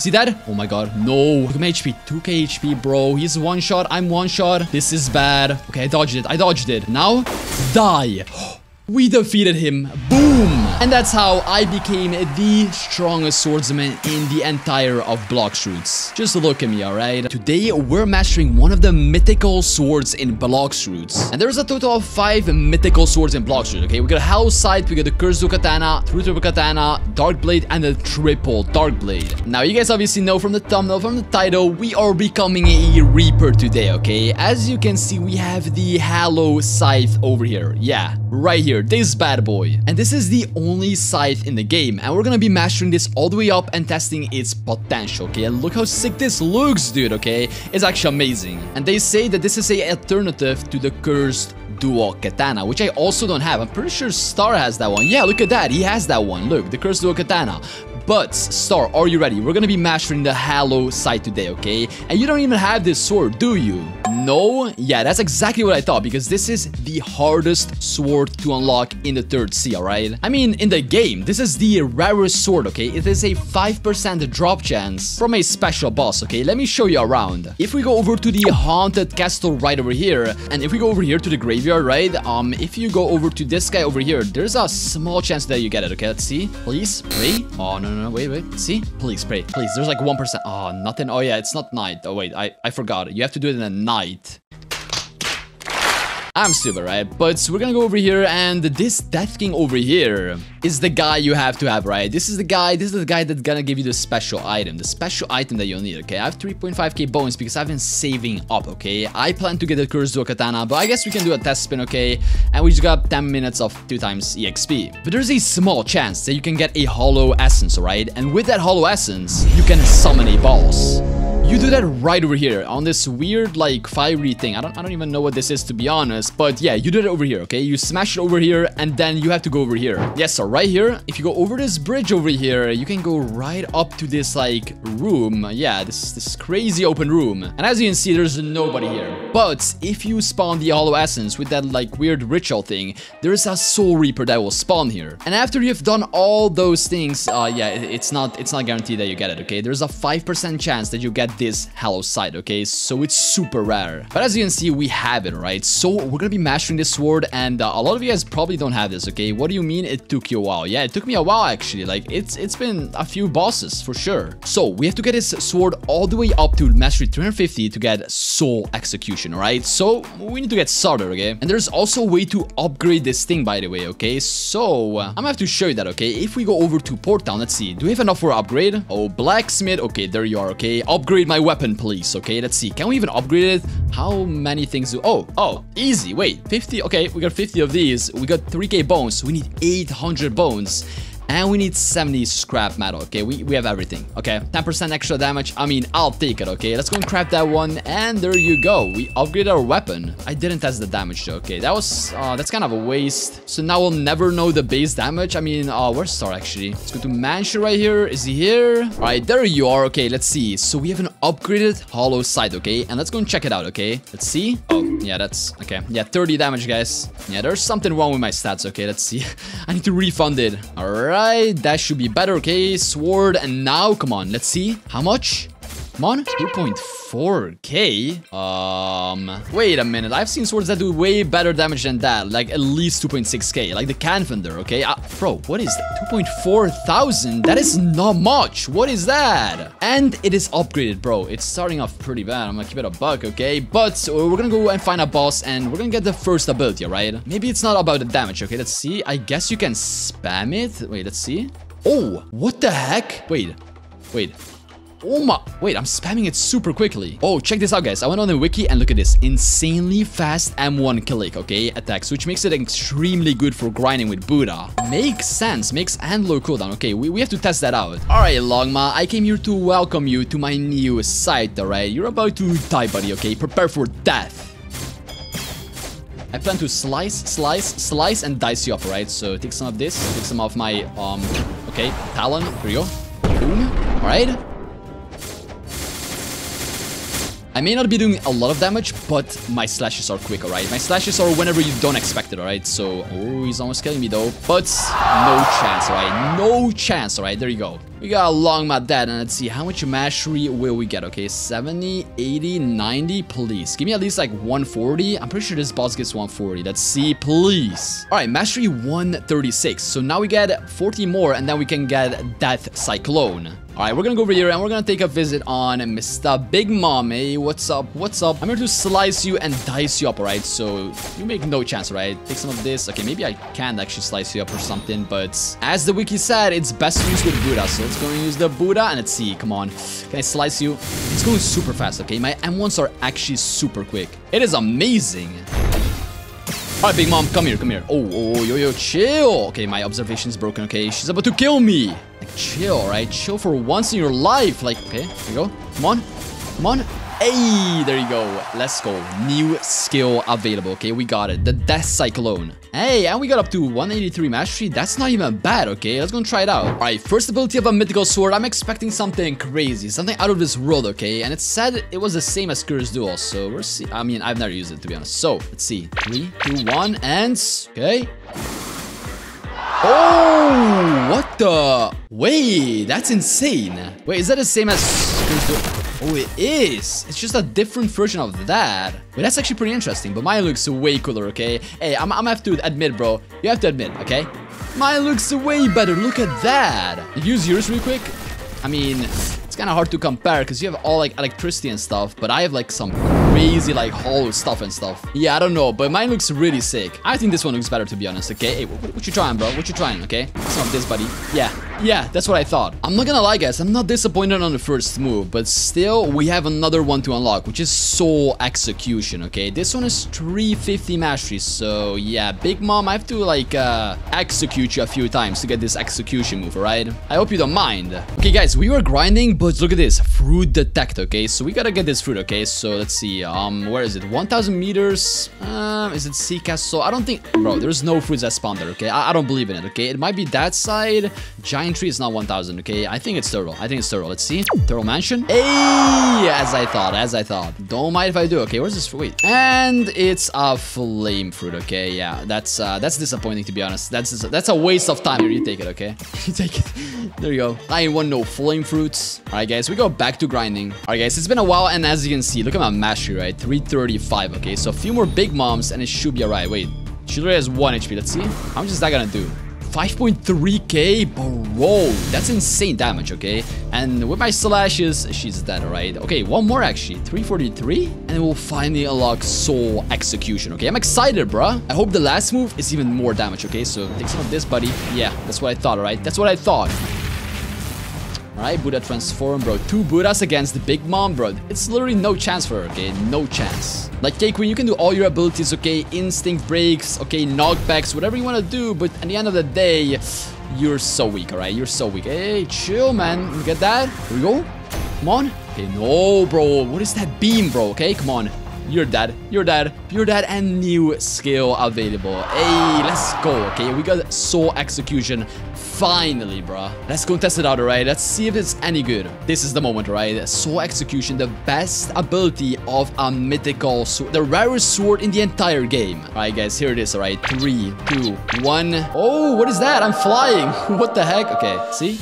See that? Oh my god. No. Look at my HP. 2k HP, bro. He's one shot. I'm one shot. This is bad. Okay, I dodged it. I dodged it. Now, die. We defeated him. Boom. And that's how I became the strongest swordsman in the entire of Blox Fruits. Just look at me, alright? Today, we're mastering one of the mythical swords in Blox Fruits. And there's a total of 5 mythical swords in Blox Fruits, okay? We got a Hallow Scythe, we got the Cursed Duo Katana, True Triple Katana, Dark Blade, and the Triple Dark Blade. Now, you guys obviously know from the thumbnail, from the title, we are becoming a Reaper today, okay? As you can see, we have the Hallow Scythe over here. Yeah. right here, this bad boy. And this is the only scythe in the game, and we're gonna be mastering this all the way up and testing its potential, okay? And look how sick this looks, dude, okay? It's actually amazing. And they say that this is an alternative to the Cursed Duo Katana, which I also don't have. I'm pretty sure Star has that one. Yeah, look at that. He has that one. Look, the Cursed Duo Katana. But, Star, are you ready? We're gonna be mastering the Hallow Scythe today, okay? And you don't even have this sword, do you? No? Yeah, that's exactly what I thought, because this is the hardest sword to unlock in the 3rd C, alright? I mean, in the game, this is the rarest sword, okay? It is a 5% drop chance from a special boss, okay? Let me show you around. If we go over to the Haunted Castle right over here, and if we go over here to the Graveyard, right? If you go over to this guy over here, there's a small chance that you get it, okay? Let's see. Please, pray. Oh, no. No, wait, see? Please, pray, please. There's like 1%. Oh, nothing. Oh, yeah, it's not night. Oh, wait, I forgot. You have to do it in the night. I'm stupid, right? But we're gonna go over here, and this Death King over here is the guy you have to have, right? This is the guy that's gonna give you the special item that you'll need, okay? I have 3.5k bones because I've been saving up, okay? I plan to get the Cursed Duo Katana, but I guess we can do a test spin, okay? And we just got 10 minutes of 2x EXP. But there's a small chance that you can get a Hollow Essence, right? And with that Hollow Essence, you can summon a boss. You do that right over here on this weird like fiery thing. I don't even know what this is, to be honest, but yeah, you do it over here, okay? You smash it over here, and then you have to go over here. Yes, so right here, if you go over this bridge over here, you can go right up to this like room. Yeah, this crazy open room, and as you can see, there's nobody here. But if you spawn the Hollow Essence with that like weird ritual thing, there is a Soul Reaper that will spawn here, and after you've done all those things, yeah, it's not guaranteed that you get it, okay? There's a 5% chance that you get this Hallow Scythe, okay? So it's super rare, but as you can see, we have it, right? So we're gonna be mastering this sword, and a lot of you guys probably don't have this, okay? What do you mean it took you a while? Yeah, it took me a while, actually. Like, it's been a few bosses for sure. So we have to get this sword all the way up to mastery 350 to get Soul Execution, right? So we need to get started, okay? And there's also a way to upgrade this thing, by the way, okay? So I'm gonna have to show you that, okay? If we go over to Port Town, let's see, do we have enough for upgrade? Oh, blacksmith, okay, there you are, okay? Upgrade my weapon, please. Okay, let's see, can we even upgrade it? How many things do... oh, easy. Wait, 50. Okay, we got 50 of these. We got 3k bones. We need 800 bones, and we need 70 scrap metal. Okay, we have everything. Okay, 10% extra damage. I mean, I'll take it. Okay, let's go and craft that one, and there you go. We upgraded our weapon. I didn't test the damage though. Okay, that was that's kind of a waste. So now we'll never know the base damage. I mean, where's Star actually? Let's go to Manchu right here. Is he here? All right, there you are. Okay, let's see. So we have an upgraded Hollow Scythe. Okay, and let's go and check it out. Okay, let's see. Oh, yeah, that's okay. Yeah, 30 damage, guys. Yeah, there's something wrong with my stats. Okay, let's see. I need to refund it. All right. That should be better, okay? Sword, and now, come on, let's see. How much? Come on, 2.4k? Wait a minute, I've seen swords that do way better damage than that, like at least 2.6k, like the Canfender, okay? Bro, what is that? 2,400? That is not much, what is that? And it is upgraded, bro. It's starting off pretty bad, I'm gonna keep it a buck, okay? But we're gonna go and find a boss, and we're gonna get the first ability, right? Maybe it's not about the damage, okay? Let's see, I guess you can spam it. Wait, let's see. Oh, what the heck? Wait. Oh my, wait, I'm spamming it super quickly. Oh, check this out, guys. I went on the wiki and look at this. Insanely fast M1 click, okay, attacks, which makes it extremely good for grinding with Buddha. Makes sense, makes and low cooldown. Okay, we have to test that out. All right, Longma, I came here to welcome you to my new site, all right? You're about to die, buddy, okay? Prepare for death. I plan to slice, and dice you up, all right? So take some of this, take some of my, okay, Talon. Here you go. Boom. All right. I may not be doing a lot of damage, but my slashes are quick, alright? My slashes are whenever you don't expect it, alright? So, oh, he's almost killing me though, but no chance, alright? No chance, alright? There you go. We got Longma dead, and let's see how much mastery will we get, okay? 70, 80, 90, please. Give me at least like 140. I'm pretty sure this boss gets 140. Let's see, please. Alright, mastery 136. So now we get 40 more, and then we can get Death Cyclone. Alright, we're gonna go over here, and we're gonna take a visit on Mr. Big Mom. Hey, what's up? What's up? I'm here to slice you and dice you up, alright? So you make no chance, right? Take some of this. Okay, maybe I can't actually slice you up or something, but as the wiki said, it's best used with Buddha, so let's go and use the Buddha, and let's see. Come on. Can I slice you? It's going super fast, okay? My M1s are actually super quick. It is amazing. Alright, big mom, come here, come here. Oh, yo, chill. Okay, my observation's broken, okay? She's about to kill me. Like, chill, right? Chill for once in your life. Like, okay, there you go. Come on, come on. Hey, there you go. Let's go. New skill available, okay? We got it. The Death Cyclone. Hey, and we got up to 183 mastery. That's not even bad, okay? Let's go and try it out. All right, first ability of a mythical sword. I'm expecting something crazy, something out of this world, okay? And it said it was the same as Cursed Duo, so we'll see. I mean, I've never used it, to be honest. So, let's see. 3, 2, 1, and... okay. Oh, what the... wait, that's insane. Wait, is that the same as Cursed Duo? Oh, it is. It's just a different version of that. Wait, that's actually pretty interesting, but mine looks way cooler, okay? Hey, I'm have to admit, bro. You have to admit, okay? Mine looks way better. Look at that. Use yours real quick. I mean, it's kind of hard to compare because you have all, like, electricity and stuff, but I have, like, some crazy, like, hollow stuff and stuff. Yeah, I don't know, but mine looks really sick. I think this one looks better, to be honest, okay? Hey, what you trying, bro? What you trying, okay? Some of this, buddy. Yeah. Yeah, that's what I thought. I'm not gonna lie, guys. I'm not disappointed on the first move, but still, we have another one to unlock, which is Soul Execution, okay? This one is 350 mastery, so yeah, Big Mom, I have to, like, execute you a few times to get this execution move, alright? I hope you don't mind. Okay, guys, we were grinding, but look at this. Fruit detect, okay? So we gotta get this fruit, okay? So let's see, where is it? 1,000 meters? Is it Sea Castle? I don't think... bro, there's no fruits that spawn there, okay? I don't believe in it, okay? It might be that side. Giant tree is not 1,000, okay? I think it's Thurl. I think it's Thurl. Let's see. Thurl Mansion. Hey! As I thought, as I thought. Don't mind if I do. Okay, where's this fruit? Wait. And it's a flame fruit, okay? Yeah, that's disappointing, to be honest. That's a waste of time. Here, you take it, okay? You take it. There you go. I ain't want no flame fruits. All right, guys, we go back to grinding. All right, guys, it's been a while, and as you can see, look at my mastery, right? 335, okay? So a few more big moms, and it should be all right. Wait, she literally has 1 HP. Let's see. How much is that gonna do? 5.3k, bro, that's insane damage, okay? And with my slashes, she's dead, alright? Okay, one more actually, 343, and we'll finally unlock Soul Execution, okay? I'm excited, bruh. I hope the last move is even more damage, okay? So take some of this, buddy. Yeah, that's what I thought, alright? That's what I thought. Alright, Buddha transform, bro. 2 Buddhas against the Big Mom, bro. It's literally no chance for her, okay? No chance. Like, K-Queen, you can do all your abilities, okay? Instinct breaks, okay? Knockbacks, whatever you want to do. But at the end of the day, you're so weak, alright? You're so weak. Hey, chill, man. You get that? Here we go. Come on. Okay, no, bro. What is that beam, bro? Okay, come on. You're dead. You're dead. You're dead, and new skill available. Hey, let's go, okay? We got Soul Execution. Finally, bruh. Let's go test it out, alright? Let's see if it's any good. This is the moment, alright? Soul Execution, the best ability of a mythical sword. The rarest sword in the entire game. Alright, guys, here it is, alright? 3, 2, 1. Oh, what is that? I'm flying. What the heck? Okay, see?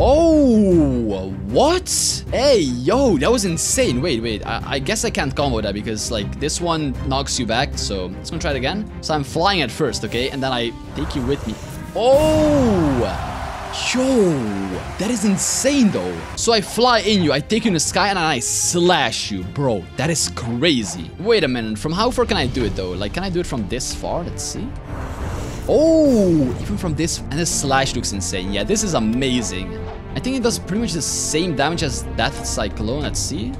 Oh, what? Hey, yo, that was insane. Wait, I guess I can't combo that because, like, this one knocks you back. So, let's go try it again. So, I'm flying at first, okay? And then I take you with me. Oh! Yo, that is insane, though. So I fly in you, I take you in the sky, and I slash you, bro. That is crazy. Wait a minute, from how far can I do it, though? Like, can I do it from this far? Let's see. Oh, even from this, and the slash looks insane. Yeah, this is amazing. I think it does pretty much the same damage as Death Cyclone. Let's see.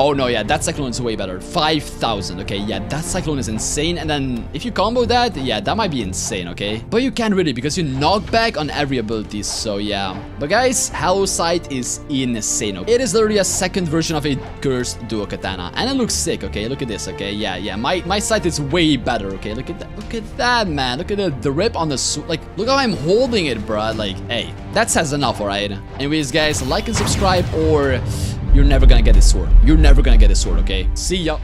Oh, no, yeah, that Cyclone is way better. 5,000, okay, yeah, that Cyclone is insane. And then if you combo that, yeah, that might be insane, okay? But you can't really because you knock back on every ability, so yeah. But guys, Hallow Scythe is insane. Okay? It is literally a second version of a Cursed Duo Katana. And it looks sick, okay? Look at this, okay? Yeah, my scythe is way better, okay? Look at that, man. Look at the rip on the sword. Like, look how I'm holding it, bruh. Like, hey, that says enough, alright? Anyways, guys, like and subscribe or... you're never gonna get this sword. You're never gonna get this sword, okay? See ya.